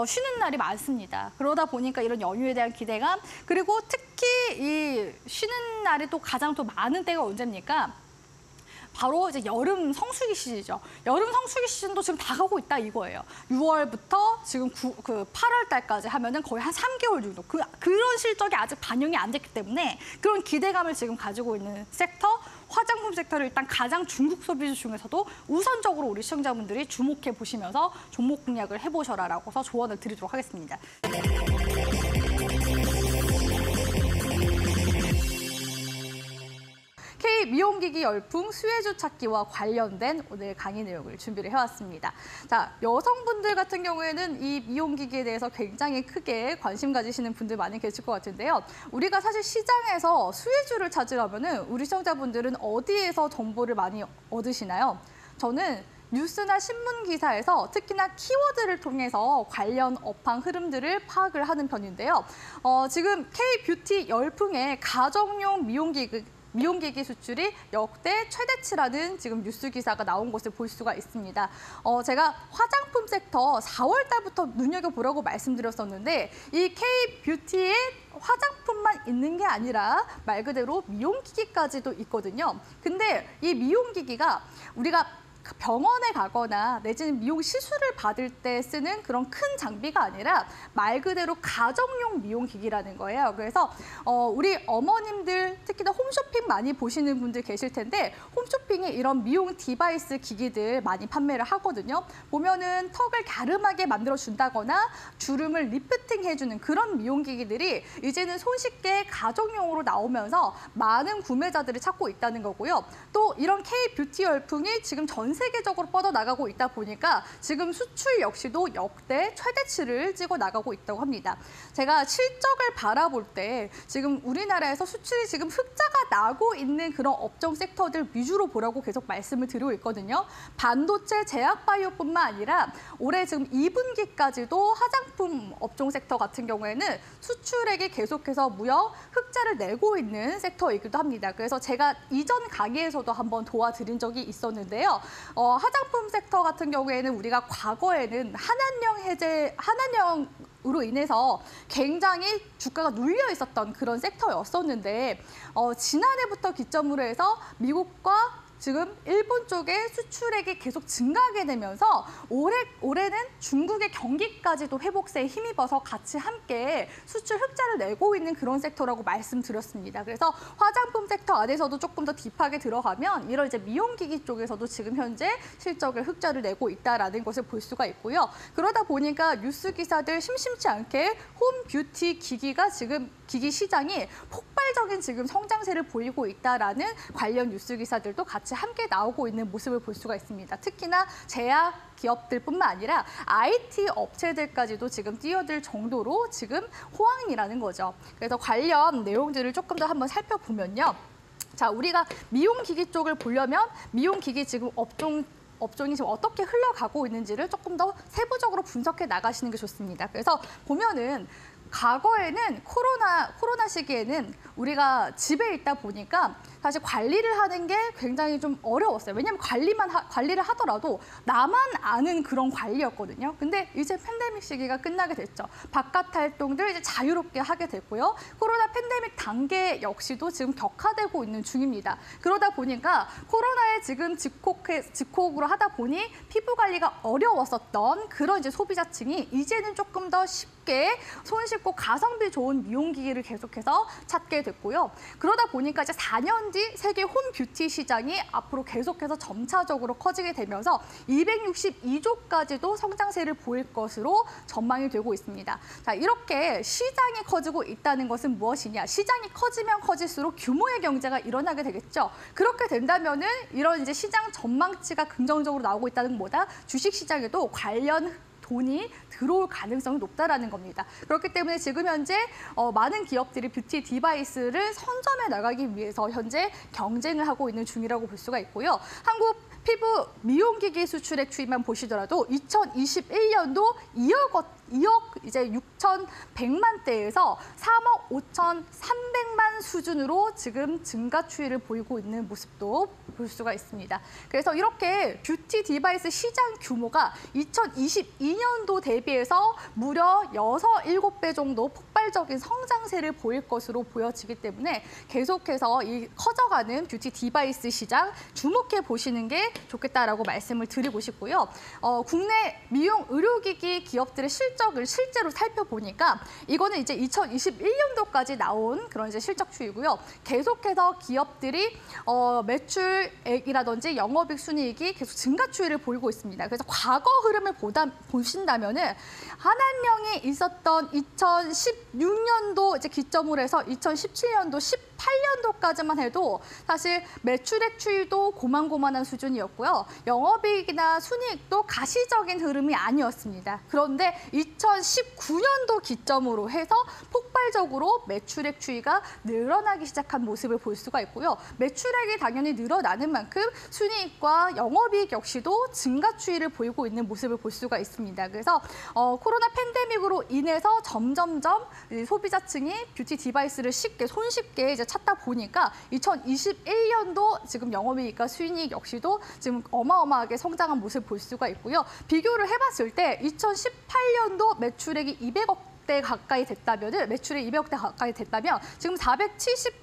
쉬는 날이 많습니다. 그러다 보니까 이런 연휴에 대한 기대감, 그리고 특히 이 쉬는 날이 또 가장 또 많은 때가 언제입니까? 바로 이제 여름 성수기 시즌이죠. 여름 성수기 시즌도 지금 다가오고 있다 이거예요. 6월부터 지금 8월 달까지 하면은 거의 한 3개월 정도. 그런 실적이 아직 반영이 안 됐기 때문에 그런 기대감을 지금 가지고 있는 섹터, 화장품 섹터를 일단 가장 중국 소비주 중에서도 우선적으로 우리 시청자분들이 주목해 보시면서 종목 공략을 해보셔라라고 해서 조언을 드리도록 하겠습니다. K-미용기기 열풍 수혜주 찾기와 관련된 오늘 강의 내용을 준비를 해왔습니다. 자, 여성분들 같은 경우에는 이 미용기기에 대해서 굉장히 크게 관심 가지시는 분들 많이 계실 것 같은데요. 우리가 사실 시장에서 수혜주를 찾으려면은 우리 시청자분들은 어디에서 정보를 많이 얻으시나요? 저는 뉴스나 신문 기사에서 특히나 키워드를 통해서 관련 업황 흐름들을 파악을 하는 편인데요. 지금 K-뷰티 열풍에 가정용 미용기기 수출이 역대 최대치라는 지금 뉴스 기사가 나온 것을 볼 수가 있습니다. 제가 화장품 섹터 4월 달부터 눈여겨보라고 말씀드렸었는데 이 K-뷰티의 화장품만 있는 게 아니라 말 그대로 미용기기까지도 있거든요. 근데 이 미용기기가 우리가 병원에 가거나 내지는 미용 시술을 받을 때 쓰는 그런 큰 장비가 아니라 말 그대로 가정용 미용기기라는 거예요. 그래서 우리 어머님들 특히나 홈쇼핑 많이 보시는 분들 계실 텐데 홈쇼핑에 이런 미용 디바이스 기기들 많이 판매를 하거든요. 보면은 턱을 갸름하게 만들어준다거나 주름을 리프팅해주는 그런 미용기기들이 이제는 손쉽게 가정용으로 나오면서 많은 구매자들을 찾고 있다는 거고요. 또 이런 K-뷰티 열풍이 지금 전 세계적으로 뻗어나가고 있다 보니까 지금 수출 역시도 역대 최대치를 찍어 나가고 있다고 합니다. 제가 실적을 바라볼 때 지금 우리나라에서 수출이 지금 흑자가 나고 있는 그런 업종 섹터들 위주로 보라고 계속 말씀을 드리고 있거든요. 반도체, 제약바이오뿐만 아니라 올해 지금 2분기까지도 화장품 업종 섹터 같은 경우에는 수출액이 계속해서 무역 흑자를 내고 있는 섹터이기도 합니다. 그래서 제가 이전 강의에서도 한번 도와드린 적이 있었는데요. 화장품 섹터 같은 경우에는 우리가 과거에는 한한령으로 인해서 굉장히 주가가 눌려 있었던 그런 섹터였었는데 지난해부터 기점으로 해서 미국과 지금 일본 쪽의 수출액이 계속 증가하게 되면서 올해는 중국의 경기까지도 회복세에 힘입어서 같이 함께 수출 흑자를 내고 있는 그런 섹터라고 말씀드렸습니다. 그래서 화장품 섹터 안에서도 조금 더 딥하게 들어가면 이런 이제 미용기기 쪽에서도 지금 현재 실적을 흑자를 내고 있다라는 것을 볼 수가 있고요. 그러다 보니까 뉴스 기사들 심심치 않게 홈뷰티 기기가 지금 기기 시장이 폭발적인 지금 성장세를 보이고 있다라는 관련 뉴스 기사들도 같이 함께 나오고 있는 모습을 볼 수가 있습니다. 특히나 제약 기업들뿐만 아니라 IT 업체들까지도 지금 뛰어들 정도로 지금 호황이라는 거죠. 그래서 관련 내용들을 조금 더 한번 살펴보면요. 자, 우리가 미용기기 쪽을 보려면 미용기기 지금 업종이 지금 어떻게 흘러가고 있는지를 조금 더 세부적으로 분석해 나가시는 게 좋습니다. 그래서 보면은 과거에는 코로나 시기에는 우리가 집에 있다 보니까 사실 관리를 하는 게 굉장히 좀 어려웠어요. 왜냐하면 관리를 하더라도 나만 아는 그런 관리였거든요. 근데 이제 팬데믹 시기가 끝나게 됐죠. 바깥 활동들 이제 자유롭게 하게 됐고요. 코로나 팬데믹 단계 역시도 지금 격화되고 있는 중입니다. 그러다 보니까 코로나에 지금 집콕으로 하다 보니 피부 관리가 어려웠었던 그런 이제 소비자층이 이제는 조금 더 쉽게 손쉽고 가성비 좋은 미용기기를 계속해서 찾게 됐고요. 그러다 보니까 이제 4년 현지 세계 홈뷰티 시장이 앞으로 계속해서 점차적으로 커지게 되면서 262조까지도 성장세를 보일 것으로 전망이 되고 있습니다. 자, 이렇게 시장이 커지고 있다는 것은 무엇이냐? 시장이 커지면 커질수록 규모의 경제가 일어나게 되겠죠. 그렇게 된다면은 이런 이제 시장 전망치가 긍정적으로 나오고 있다는 것보다 주식 시장에도 관련 돈이 들어올 가능성이 높다라는 겁니다. 그렇기 때문에 지금 현재 많은 기업들이 뷰티 디바이스를 선점해 나가기 위해서 현재 경쟁을 하고 있는 중이라고 볼 수가 있고요. 한국 피부 미용기기 수출액 추이만 보시더라도 2021년도 2억 이제 6,100만 대에서 3억 5,300만 수준으로 지금 증가 추이를 보이고 있는 모습도 볼 수가 있습니다. 그래서 이렇게 뷰티 디바이스 시장 규모가 2022년도 대비해서 무려 6~7배 정도 폭발적인 성장세를 보일 것으로 보여지기 때문에 계속해서 이 커져가는 뷰티 디바이스 시장 주목해 보시는 게 좋겠다라고 말씀을 드리고 싶고요. 국내 미용 의료기기 기업들의 실적을 실제로 살펴보니까 이거는 이제 2021년도까지 나온 그런 이제 실적 추이고요. 계속해서 기업들이 매출액이라든지 영업이익 순이익이 계속 증가 추이를 보이고 있습니다. 그래서 과거 흐름을 보신다면은 한한령이 있었던 2016년도 이제 기점으로 해서 2017년도 18년도까지만 해도 사실 매출액 추이도 고만고만한 수준이었고요. 영업이익이나 순이익도 가시적인 흐름이 아니었습니다. 그런데 2019년도 기점으로 해서 폭발적으로 매출액 추이가 늘어나기 시작한 모습을 볼 수가 있고요. 매출액이 당연히 늘어나는 만큼 순이익과 영업이익 역시도 증가 추이를 보이고 있는 모습을 볼 수가 있습니다. 그래서 코로나 팬데믹으로 인해서 점점점 소비자층이 뷰티 디바이스를 손쉽게 이제 찾다 보니까 2021년도 지금 영업이익과 순이익 역시도 지금 어마어마하게 성장한 모습을 볼 수가 있고요. 비교를 해봤을 때 2018년도 매출액이 200억 대 가까이 됐다면 매출이 200억 대 가까이 됐다면 지금 477까지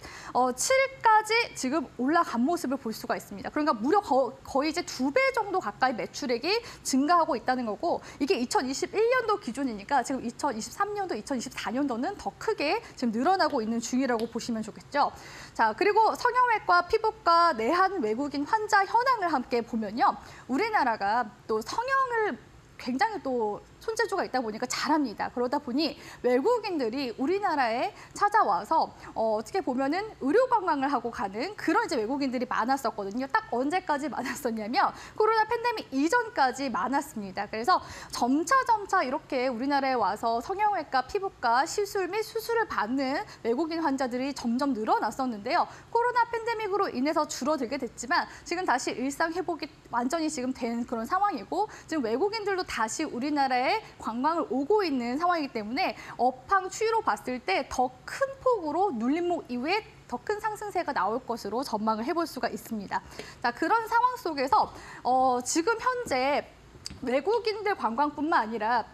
지금 올라간 모습을 볼 수가 있습니다. 그러니까 무려 거의 이제 2배 정도 가까이 매출액이 증가하고 있다는 거고 이게 2021년도 기준이니까 지금 2023년도, 2024년도는 더 크게 지금 늘어나고 있는 중이라고 보시면 좋겠죠. 자, 그리고 성형외과, 피부과, 내한 외국인 환자 현황을 함께 보면요. 우리나라가 또 성형을 굉장히 또 손재주가 있다 보니까 잘합니다. 그러다 보니 외국인들이 우리나라에 찾아와서 어떻게 보면은 의료 관광을 하고 가는 그런 이제 외국인들이 많았었거든요. 딱 언제까지 많았었냐면 코로나 팬데믹 이전까지 많았습니다. 그래서 점차 이렇게 우리나라에 와서 성형외과, 피부과, 시술 및 수술을 받는 외국인 환자들이 점점 늘어났었는데요. 코로나 팬데믹으로 인해서 줄어들게 됐지만 지금 다시 일상 회복이 완전히 지금 된 그런 상황이고 지금 외국인들도 다시 우리나라에 관광을 오고 있는 상황이기 때문에 업황 추이로 봤을 때 더 큰 폭으로 눌림목 이외에 더 큰 상승세가 나올 것으로 전망을 해볼 수가 있습니다. 자, 그런 상황 속에서 지금 현재 외국인들 관광뿐만 아니라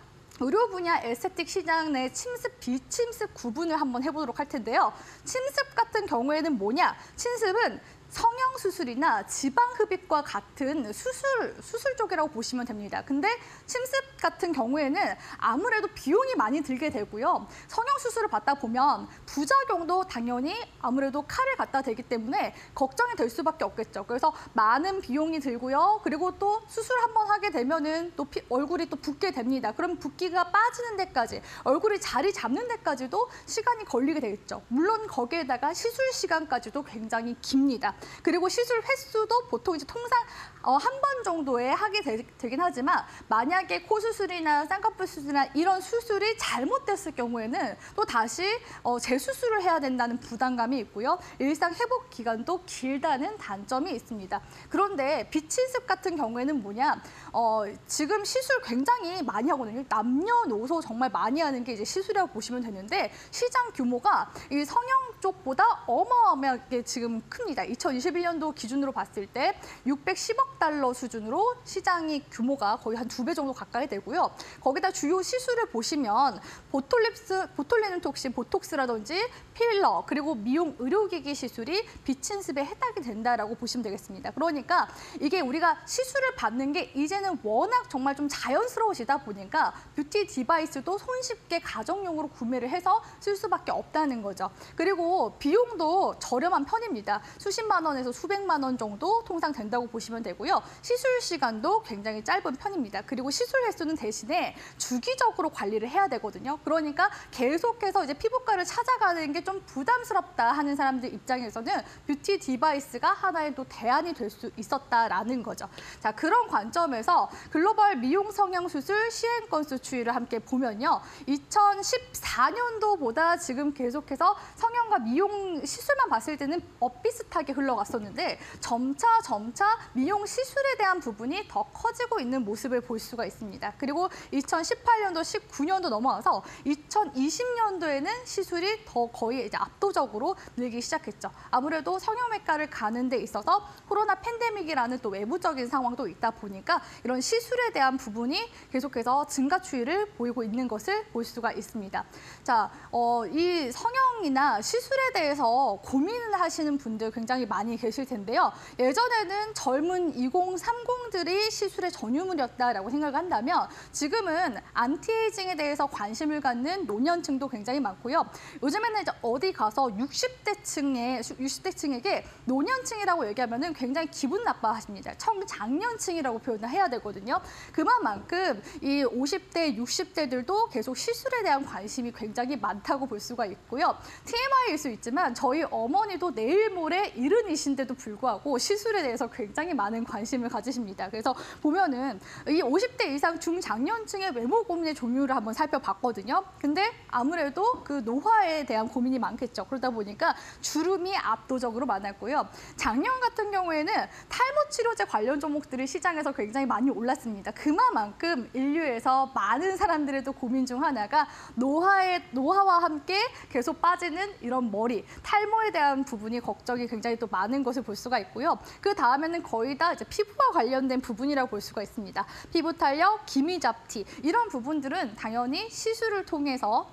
의료 분야 에스테틱 시장 내 침습, 비침습 구분을 한번 해보도록 할 텐데요. 침습 같은 경우에는 뭐냐? 침습은 성형 수술이나 지방 흡입과 같은 수술 쪽이라고 보시면 됩니다. 근데 침습 같은 경우에는 아무래도 비용이 많이 들게 되고요. 성형 수술을 받다 보면 부작용도 당연히 아무래도 칼을 갖다 대기 때문에 걱정이 될 수밖에 없겠죠. 그래서 많은 비용이 들고요. 그리고 또 수술 한번 하게 되면은 또 얼굴이 또 붓게 됩니다. 그럼 붓기가 빠지는 데까지 얼굴이 자리 잡는 데까지도 시간이 걸리게 되겠죠. 물론 거기에다가 시술 시간까지도 굉장히 깁니다. 그리고 시술 횟수도 보통 이제 통상 한 번 정도에 하게 되긴 하지만 만약에 코 수술이나 쌍꺼풀 수술이나 이런 수술이 잘못됐을 경우에는 또 다시 재수술을 해야 된다는 부담감이 있고요. 일상 회복 기간도 길다는 단점이 있습니다. 그런데 비침습 같은 경우에는 뭐냐? 지금 시술 굉장히 많이 하거든요. 남녀노소 정말 많이 하는 게 이제 시술이라고 보시면 되는데 시장 규모가 이 성형 쪽보다 어마어마하게 지금 큽니다. 2021 2021년도 기준으로 봤을 때 610억 달러 수준으로 시장이 규모가 거의 한 2배 정도 가까이 되고요. 거기다 주요 시술을 보시면 보톨리눔 톡신, 보톡스라든지 필러, 그리고 미용 의료기기 시술이 비친습에 해당이 된다라고 보시면 되겠습니다. 그러니까 이게 우리가 시술을 받는 게 이제는 워낙 정말 좀 자연스러우시다 보니까 뷰티 디바이스도 손쉽게 가정용으로 구매를 해서 쓸 수밖에 없다는 거죠. 그리고 비용도 저렴한 편입니다. 수십만 원에서 수백만 원 정도 통상 된다고 보시면 되고요. 시술 시간도 굉장히 짧은 편입니다. 그리고 시술 횟수는 대신에 주기적으로 관리를 해야 되거든요. 그러니까 계속해서 이제 피부과를 찾아가는 게 좀 부담스럽다 하는 사람들 입장에서는 뷰티 디바이스가 하나의 또 대안이 될 수 있었다라는 거죠. 자, 그런 관점에서 글로벌 미용 성형 수술 시행 건수 추이를 함께 보면요. 2014년도보다 지금 계속해서 성형과 미용 시술만 봤을 때는 엇비슷하게 흘러갔었는데 점차 미용 시술에 대한 부분이 더 커지고 있는 모습을 볼 수가 있습니다. 그리고 2018년도, 19년도 넘어와서 2020년도에는 시술이 더 거의 이제 압도적으로 늘기 시작했죠. 아무래도 성형외과를 가는 데 있어서 코로나 팬데믹이라는 또 외부적인 상황도 있다 보니까 이런 시술에 대한 부분이 계속해서 증가 추이를 보이고 있는 것을 볼 수가 있습니다. 자, 이 성형이나 시술에 대해서 고민을 하시는 분들 굉장히 많이 계실 텐데요. 예전에는 젊은 2030들이 시술의 전유물이었다라고 생각을 한다면 지금은 안티에이징에 대해서 관심을 갖는 노년층도 굉장히 많고요. 요즘에는 이제 어디 가서 60대층에게 노년층이라고 얘기하면은 굉장히 기분 나빠하십니다. 청장년층이라고 표현을 해야 되거든요. 그만큼 이 50대, 60대들도 계속 시술에 대한 관심이 굉장히 많다고 볼 수가 있고요. TMI일 수 있지만 저희 어머니도 내일 모레 70이신데도 불구하고 시술에 대해서 굉장히 많은 관심을 가지십니다. 그래서 보면은 이 50대 이상 중장년층의 외모 고민의 종류를 한번 살펴봤거든요. 근데 아무래도 그 노화에 대한 고민이 많겠죠. 그러다 보니까 주름이 압도적으로 많았고요. 작년 같은 경우에는 탈모 치료제 관련 종목들이 시장에서 굉장히 많이 올랐습니다. 그만큼 인류에서 많은 사람들의 또 고민 중 하나가 노화와 함께 계속 빠지는 이런 머리, 탈모에 대한 부분이 걱정이 굉장히 또 많은 것을 볼 수가 있고요. 그 다음에는 거의 다 이제 피부와 관련된 부분이라고 볼 수가 있습니다. 피부 탄력, 기미 잡티 이런 부분들은 당연히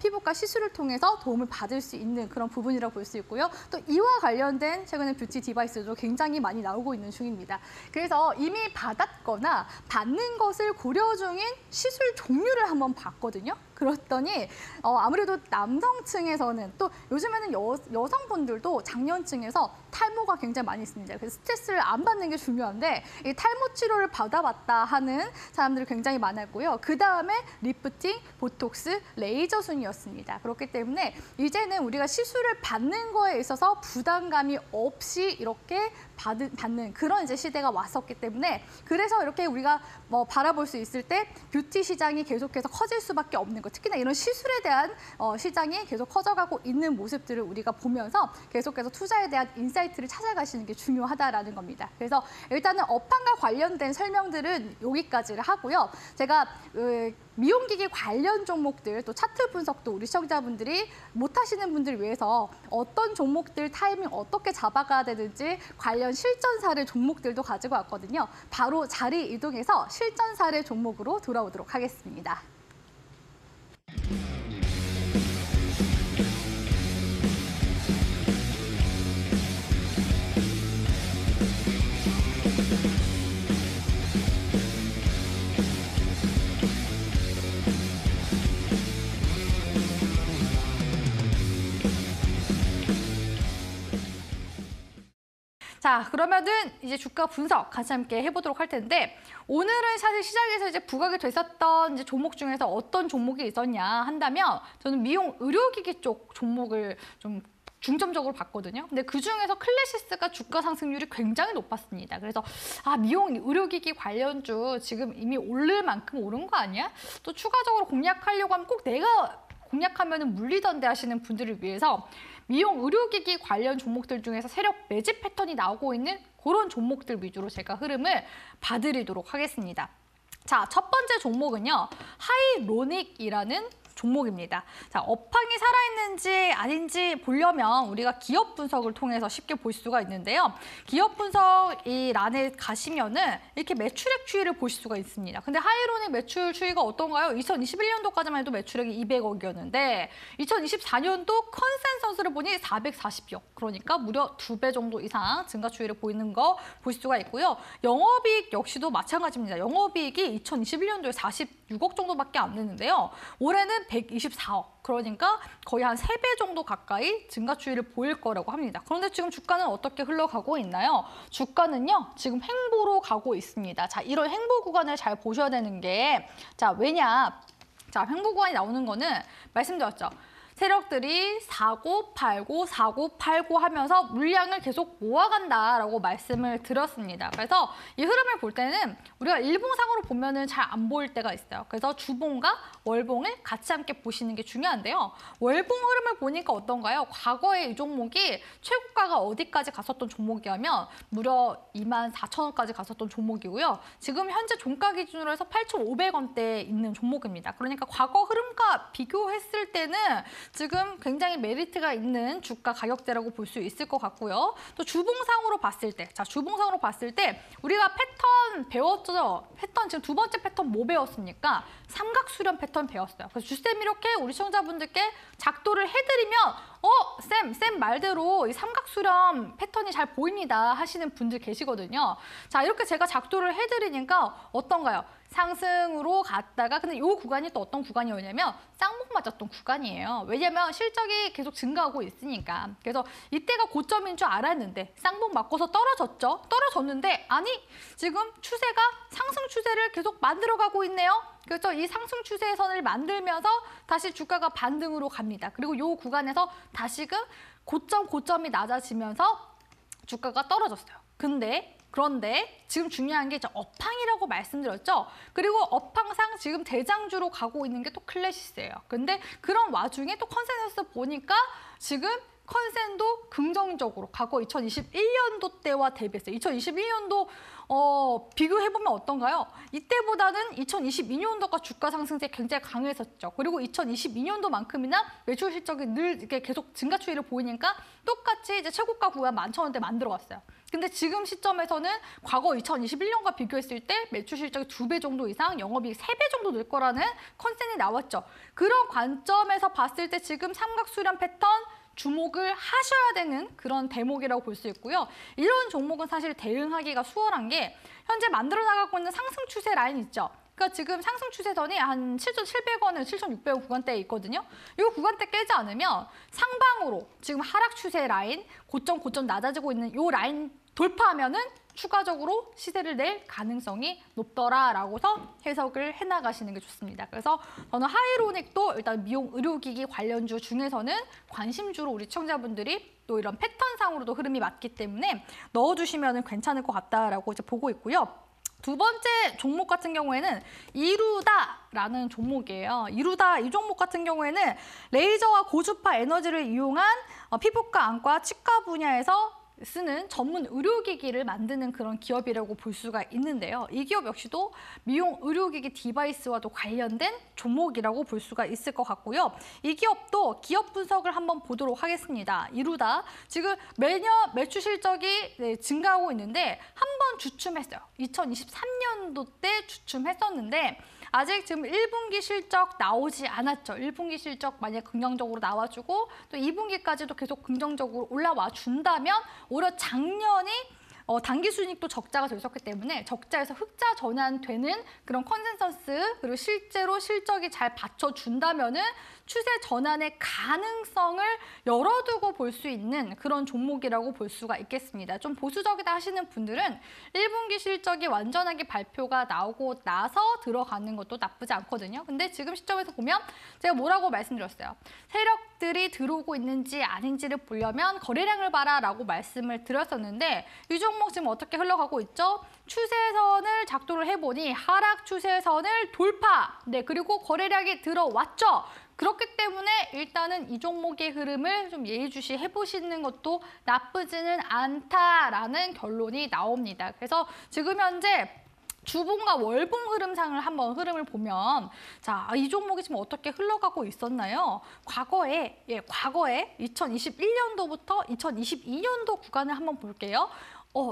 피부과 시술을 통해서 도움을 받을 수 있는 그런 부분이라고 볼 수 있고요. 또 이와 관련된 최근에 뷰티 디바이스도 굉장히 많이 나오고 있는 중입니다. 그래서 이미 받았거나 받는 것을 고려 중인 시술 종류를 한번 봤거든요. 그랬더니 아무래도 남성층에서는 또 요즘에는 여성분들도 장년층에서 탈모가 굉장히 많이 있습니다. 그래서 스트레스를 안 받는 게 중요한데 이 탈모 치료를 받아봤다 하는 사람들이 굉장히 많았고요. 그다음에 리프팅, 보톡스, 레이저 순이었습니다. 그렇기 때문에 이제는 우리가 시술을 받는 거에 있어서 부담감이 없이 이렇게 받는 그런 이제 시대가 왔었기 때문에 그래서 이렇게 우리가 뭐 바라볼 수 있을 때 뷰티 시장이 계속해서 커질 수밖에 없는 것, 특히나 이런 시술에 대한 시장이 계속 커져가고 있는 모습들을 우리가 보면서 계속해서 투자에 대한 인사이트를 찾아가시는 게 중요하다라는 겁니다. 그래서 일단은 업황과 관련된 설명들은 여기까지를 하고요. 제가 미용기기 관련 종목들 또 차트 분석도 우리 시청자분들이 못하시는 분들을 위해서 어떤 종목들 타이밍 어떻게 잡아가야 되는지 관련 실전 사례 종목들도 가지고 왔거든요. 바로 자리 이동해서 실전 사례 종목으로 돌아오도록 하겠습니다. 자, 그러면은 이제 주가 분석 같이 함께 해보도록 할 텐데 오늘은 사실 시장에서 이제 부각이 됐었던 이제 종목 중에서 어떤 종목이 있었냐 한다면 저는 미용 의료기기 쪽 종목을 좀 중점적으로 봤거든요. 근데 그중에서 클래시스가 주가 상승률이 굉장히 높았습니다. 그래서 미용 의료기기 관련주 지금 이미 오를 만큼 오른 거 아니야? 또 추가적으로 공략하려고 하면 꼭 내가 공략하면 물리던데 하시는 분들을 위해서 미용 의료기기 관련 종목들 중에서 세력 매집 패턴이 나오고 있는 그런 종목들 위주로 제가 흐름을 봐드리도록 하겠습니다. 자, 첫 번째 종목은요. 하이로닉이라는 종목입니다. 자, 업황이 살아있는지 아닌지 보려면 우리가 기업 분석을 통해서 쉽게 볼 수가 있는데요. 기업 분석 이 란에 가시면은 이렇게 매출액 추이를 보실 수가 있습니다. 근데 하이로닉 매출 추이가 어떤가요? 2021년도까지만 해도 매출액이 200억이었는데 2024년도 컨센서스를 보니 440억. 그러니까 무려 2배 정도 이상 증가 추이를 보이는 거 볼 수가 있고요. 영업이익 역시도 마찬가지입니다. 영업이익이 2021년도에 46억 정도밖에 안 되는데요. 올해는 124억. 그러니까 거의 한 3배 정도 가까이 증가 추이를 보일 거라고 합니다. 그런데 지금 주가는 어떻게 흘러가고 있나요? 주가는요, 지금 횡보로 가고 있습니다. 자, 이런 횡보 구간을 잘 보셔야 되는 게, 자, 왜냐? 자, 횡보 구간이 나오는 거는 말씀드렸죠. 세력들이 사고 팔고 사고 팔고 하면서 물량을 계속 모아간다라고 말씀을 드렸습니다. 그래서 이 흐름을 볼 때는 우리가 일봉상으로 보면은 잘 안 보일 때가 있어요. 그래서 주봉과 월봉을 같이 함께 보시는 게 중요한데요. 월봉 흐름을 보니까 어떤가요? 과거에 이 종목이 최고가가 어디까지 갔었던 종목이라면 무려 24,000원까지 갔었던 종목이고요. 지금 현재 종가 기준으로 해서 8,500원대에 있는 종목입니다. 그러니까 과거 흐름과 비교했을 때는 지금 굉장히 메리트가 있는 주가 가격대라고 볼 수 있을 것 같고요. 또 주봉상으로 봤을 때, 자, 주봉상으로 봤을 때 우리가 패턴 배웠죠. 패턴 지금 두 번째 패턴 뭐 배웠습니까? 삼각수렴 패턴 배웠어요. 그래서 주쌤 이렇게 우리 시청자분들께 작도를 해드리면 쌤 말대로 이 삼각수렴 패턴이 잘 보입니다 하시는 분들 계시거든요. 자, 이렇게 제가 작도를 해드리니까 어떤가요? 상승으로 갔다가, 근데 이 구간이 또 어떤 구간이었냐면 쌍목 맞았던 구간이에요. 왜냐면 실적이 계속 증가하고 있으니까. 그래서 이때가 고점인 줄 알았는데 쌍목 맞고서 떨어졌죠. 떨어졌는데 아니, 지금 추세가 상승 추세를 계속 만들어가고 있네요. 그래서 이 상승 추세선을 만들면서 다시 주가가 반등으로 갑니다. 그리고 이 구간에서 다시금 고점이 낮아지면서 주가가 떨어졌어요. 그런데 지금 중요한 게 업황이라고 말씀드렸죠. 그리고 업황상 지금 대장주로 가고 있는 게 또 클래시스예요. 근데 그런 와중에 또 컨센서스 보니까 지금 컨센도 긍정적으로 과거 2021년도 때와 대비해서 2021년도 비교해보면 어떤가요? 이때보다는 2022년도가 주가 상승세 굉장히 강했었죠. 그리고 2022년도만큼이나 매출 실적이 늘 이렇게 계속 증가 추이를 보이니까 똑같이 이제 최고가 구간 11,000원대 만들어왔어요. 근데 지금 시점에서는 과거 2021년과 비교했을 때 매출 실적이 2배 정도 이상, 영업이익 3배 정도 늘 거라는 컨센이 나왔죠. 그런 관점에서 봤을 때 지금 삼각수렴 패턴 주목을 하셔야 되는 그런 대목이라고 볼 수 있고요. 이런 종목은 사실 대응하기가 수월한 게 현재 만들어 나가고 있는 상승 추세 라인 있죠. 그러니까 지금 상승 추세선이 한 7,700원에서 7,600원 구간대에 있거든요. 이 구간대 깨지 않으면 상방으로 지금 하락 추세 라인, 고점 낮아지고 있는 이 라인 돌파하면은 추가적으로 시세를 낼 가능성이 높더라라고서 해석을 해나가시는 게 좋습니다. 그래서 저는 하이로닉도 일단 미용 의료기기 관련주 중에서는 관심주로 우리 시청자분들이 또 이런 패턴상으로도 흐름이 맞기 때문에 넣어주시면 괜찮을 것 같다라고 이제 보고 있고요. 두 번째 종목 같은 경우에는 이루다라는 종목이에요. 이루다 이 종목 같은 경우에는 레이저와 고주파 에너지를 이용한 피부과, 안과, 치과 분야에서 쓰는 전문 의료기기를 만드는 그런 기업이라고 볼 수가 있는데요. 이 기업 역시도 미용 의료기기 디바이스와도 관련된 종목이라고 볼 수가 있을 것 같고요. 이 기업도 기업 분석을 한번 보도록 하겠습니다. 이루다 지금 매년 매출 실적이 증가하고 있는데 한번 주춤했어요. 2023년도 때 주춤했었는데 아직 지금 1분기 실적 나오지 않았죠. 1분기 실적 만약 긍정적으로 나와주고 또 2분기까지도 계속 긍정적으로 올라와 준다면 오히려 작년이 단기 순이익도 적자가 됐었기 때문에 적자에서 흑자 전환되는 그런 컨센서스, 그리고 실제로 실적이 잘 받쳐준다면은 추세 전환의 가능성을 열어두고 볼 수 있는 그런 종목이라고 볼 수가 있겠습니다. 좀 보수적이다 하시는 분들은 1분기 실적이 완전하게 발표가 나오고 나서 들어가는 것도 나쁘지 않거든요. 근데 지금 시점에서 보면 제가 뭐라고 말씀드렸어요? 세력들이 들어오고 있는지 아닌지를 보려면 거래량을 봐라라고 말씀을 드렸었는데 이 종목 지금 어떻게 흘러가고 있죠? 추세선을 작도를 해보니 하락 추세선을 돌파! 네, 그리고 거래량이 들어왔죠? 그렇기 때문에 일단은 이 종목의 흐름을 좀 예의주시 해보시는 것도 나쁘지는 않다라는 결론이 나옵니다. 그래서 지금 현재 주봉과 월봉 흐름상을 한번 흐름을 보면, 자, 이 종목이 지금 어떻게 흘러가고 있었나요? 과거에 2021년도부터 2022년도 구간을 한번 볼게요.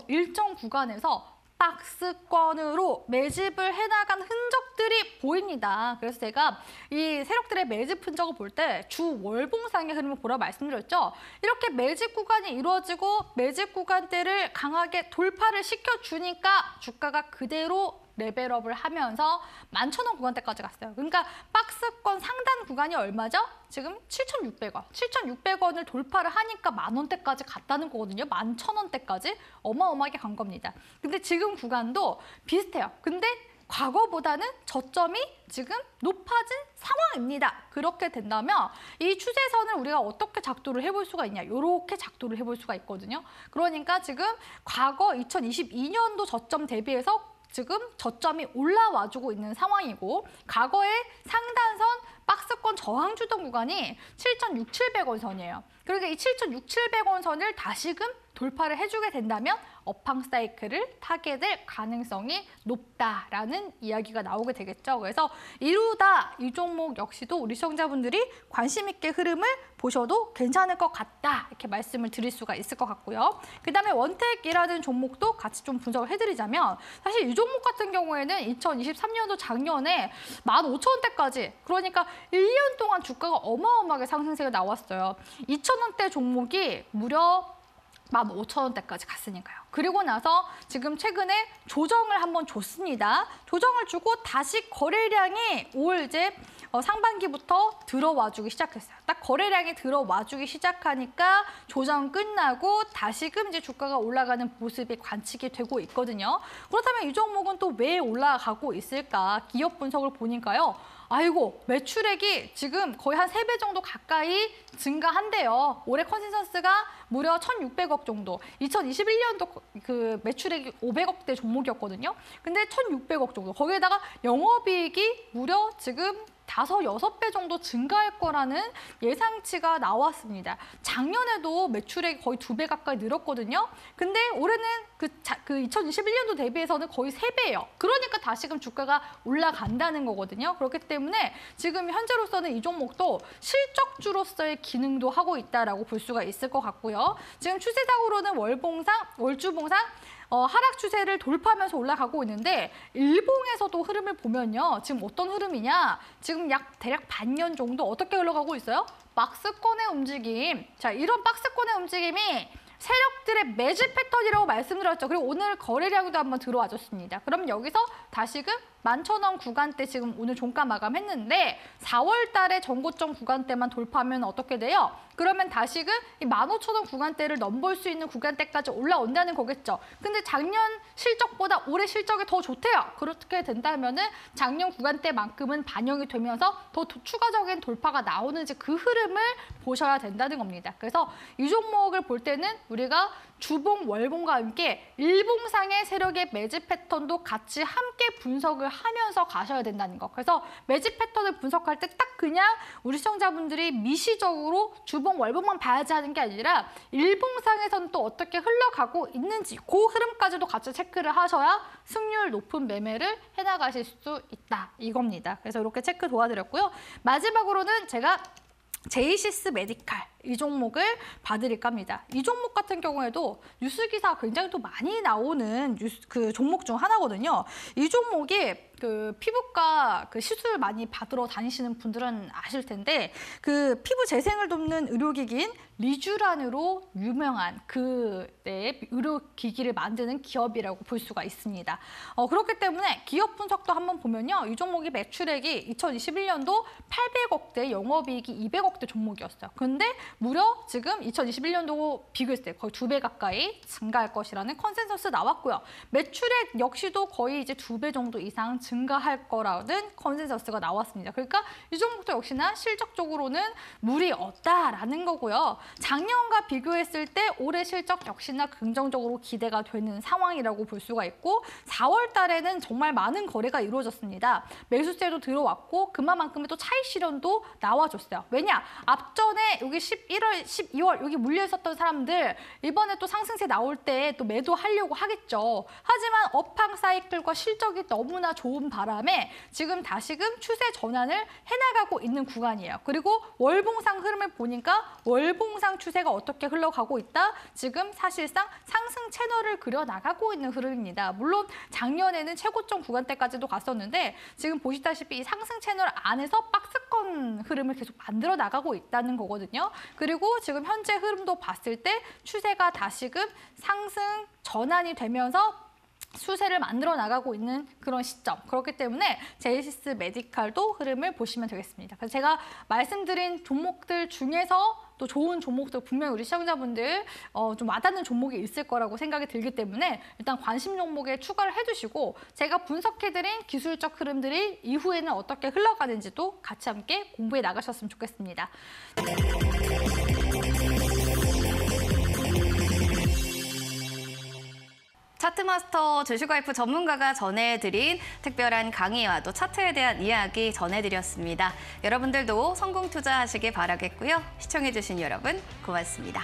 일정 구간에서 박스권으로 매집을 해나간 흔적들이 보입니다. 그래서 제가 이 세력들의 매집 흔적을 볼 때 주 월봉상의 흐름을 보라 말씀드렸죠. 이렇게 매집 구간이 이루어지고 매집 구간대를 강하게 돌파를 시켜주니까 주가가 그대로 레벨업을 하면서 11,000원 구간대까지 갔어요. 그러니까 박스권 상단 구간이 얼마죠? 지금 7,600원. 7,600원을 돌파를 하니까 10,000원대까지 갔다는 거거든요. 11,000원대까지 어마어마하게 간 겁니다. 근데 지금 구간도 비슷해요. 근데 과거보다는 저점이 지금 높아진 상황입니다. 그렇게 된다면 이 추세선을 우리가 어떻게 작도를 해볼 수가 있냐. 이렇게 작도를 해볼 수가 있거든요. 그러니까 지금 과거 2022년도 저점 대비해서 지금 저점이 올라와주고 있는 상황이고, 과거의 상단선 박스권 저항주던 구간이 7,600원 선이에요. 그러니까 이 7,600원 선을 다시금 돌파를 해주게 된다면 업황 사이클을 타게 될 가능성이 높다라는 이야기가 나오게 되겠죠. 그래서 이루다 이 종목 역시도 우리 시청자분들이 관심 있게 흐름을 보셔도 괜찮을 것 같다, 이렇게 말씀을 드릴 수가 있을 것 같고요. 그다음에 원택이라는 종목도 같이 좀 분석을 해드리자면, 사실 이 종목 같은 경우에는 2023년도 작년에 15,000원대까지, 그러니까 1년 동안 주가가 어마어마하게 상승세가 나왔어요. 2,000원대 종목이 무려 15,000원대까지 갔으니까요. 그리고 나서 지금 최근에 조정을 한번 줬습니다. 조정을 주고 다시 거래량이 올 이제 상반기부터 들어와주기 시작했어요. 딱 거래량이 들어와주기 시작하니까 조정 끝나고 다시금 이제 주가가 올라가는 모습이 관측이 되고 있거든요. 그렇다면 이 종목은 또 왜 올라가고 있을까? 기업 분석을 보니까요. 아이고, 매출액이 지금 거의 한 3배 정도 가까이 증가한대요. 올해 컨센서스가 무려 1,600억 정도, 2021년도 그 매출액이 500억대 종목이었거든요. 근데 1,600억 정도, 거기에다가 영업이익이 무려 지금 5~6배 정도 증가할 거라는 예상치가 나왔습니다. 작년에도 매출액이 거의 2배 가까이 늘었거든요. 근데 올해는 그 2021년도 대비해서는 거의 3배예요. 그러니까 다시금 주가가 올라간다는 거거든요. 그렇기 때문에 지금 현재로서는 이 종목도 실적주로서의 기능도 하고 있다라고 볼 수가 있을 것 같고요. 지금 추세상으로는 월주봉상 하락 추세를 돌파하면서 올라가고 있는데, 일봉에서도 흐름을 보면요. 지금 어떤 흐름이냐. 지금 대략 반년 정도 어떻게 흘러가고 있어요? 박스권의 움직임. 자, 이런 박스권의 움직임이 세력들의 매집 패턴이라고 말씀드렸죠. 그리고 오늘 거래량도 한번 들어와 줬습니다. 그럼 여기서 다시금 11,000원 구간대 지금 오늘 종가 마감했는데 4월 달에 전고점 구간대만 돌파하면 어떻게 돼요? 그러면 다시금 이 15,000원 구간대를 넘볼 수 있는 구간대까지 올라온다는 거겠죠. 근데 작년 실적보다 올해 실적이 더 좋대요. 그렇게 된다면은 작년 구간대만큼은 반영이 되면서 더 추가적인 돌파가 나오는지 그 흐름을 보셔야 된다는 겁니다. 그래서 이 종목을 볼 때는 우리가 주봉, 월봉과 함께 일봉상의 세력의 매집 패턴도 같이 함께 분석을 하면서 가셔야 된다는 것. 그래서 매집 패턴을 분석할 때 딱 그냥 우리 시청자분들이 미시적으로 주봉, 월봉만 봐야지 하는 게 아니라 일봉상에서는 또 어떻게 흘러가고 있는지 그 흐름까지도 같이 체크를 하셔야 승률 높은 매매를 해나가실 수 있다, 이겁니다. 그래서 이렇게 체크 도와드렸고요. 마지막으로는 제가 제이시스 메디칼 이 종목을 봐드릴까 합니다. 이 종목 같은 경우에도 뉴스 기사 굉장히 또 많이 나오는 그 종목 중 하나거든요. 이 종목이 그 피부과 그 시술 많이 받으러 다니시는 분들은 아실 텐데, 그 피부 재생을 돕는 의료기기인 리쥬란으로 유명한 그 의료기기를 만드는 기업이라고 볼 수가 있습니다. 그렇기 때문에 기업 분석도 한번 보면요. 이 종목이 매출액이 2021년도 800억대, 영업이익이 200억대 종목이었어요. 근데 무려 지금 2021년도 비교했을 때 거의 2배 가까이 증가할 것이라는 컨센서스 나왔고요. 매출액 역시도 거의 이제 2배 정도 이상 증가했어요. 증가할 거라는 컨센서스가 나왔습니다. 그러니까 이 종목도 역시나 실적적으로는 무리 없다라는 거고요. 작년과 비교했을 때 올해 실적 역시나 긍정적으로 기대가 되는 상황이라고 볼 수가 있고 4월 달에는 정말 많은 거래가 이루어졌습니다. 매수세도 들어왔고 그만큼의 또 차익 실현도 나와줬어요. 왜냐? 앞전에 여기 11월, 12월 여기 물려 있었던 사람들 이번에 또 상승세 나올 때 또 매도하려고 하겠죠. 하지만 업황 사이클과 실적이 너무나 좋은 바람에 지금 다시금 추세 전환을 해나가고 있는 구간이에요. 그리고 월봉상 흐름을 보니까 월봉상 추세가 어떻게 흘러가고 있다? 지금 사실상 상승 채널을 그려나가고 있는 흐름입니다. 물론 작년에는 최고점 구간대까지도 갔었는데 지금 보시다시피 이 상승 채널 안에서 박스권 흐름을 계속 만들어 나가고 있다는 거거든요. 그리고 지금 현재 흐름도 봤을 때 추세가 다시금 상승 전환이 되면서 수세를 만들어 나가고 있는 그런 시점. 그렇기 때문에 제이시스 메디칼도 흐름을 보시면 되겠습니다. 그래서 제가 말씀드린 종목들 중에서 또 좋은 종목도 분명히 우리 시청자분들 좀 와닿는 종목이 있을 거라고 생각이 들기 때문에 일단 관심 종목에 추가를 해주시고 제가 분석해드린 기술적 흐름들이 이후에는 어떻게 흘러가는지도 같이 함께 공부해 나가셨으면 좋겠습니다. 차트마스터 주식 와이프 전문가가 전해드린 특별한 강의와 또 차트에 대한 이야기 전해드렸습니다. 여러분들도 성공 투자하시길 바라겠고요. 시청해주신 여러분 고맙습니다.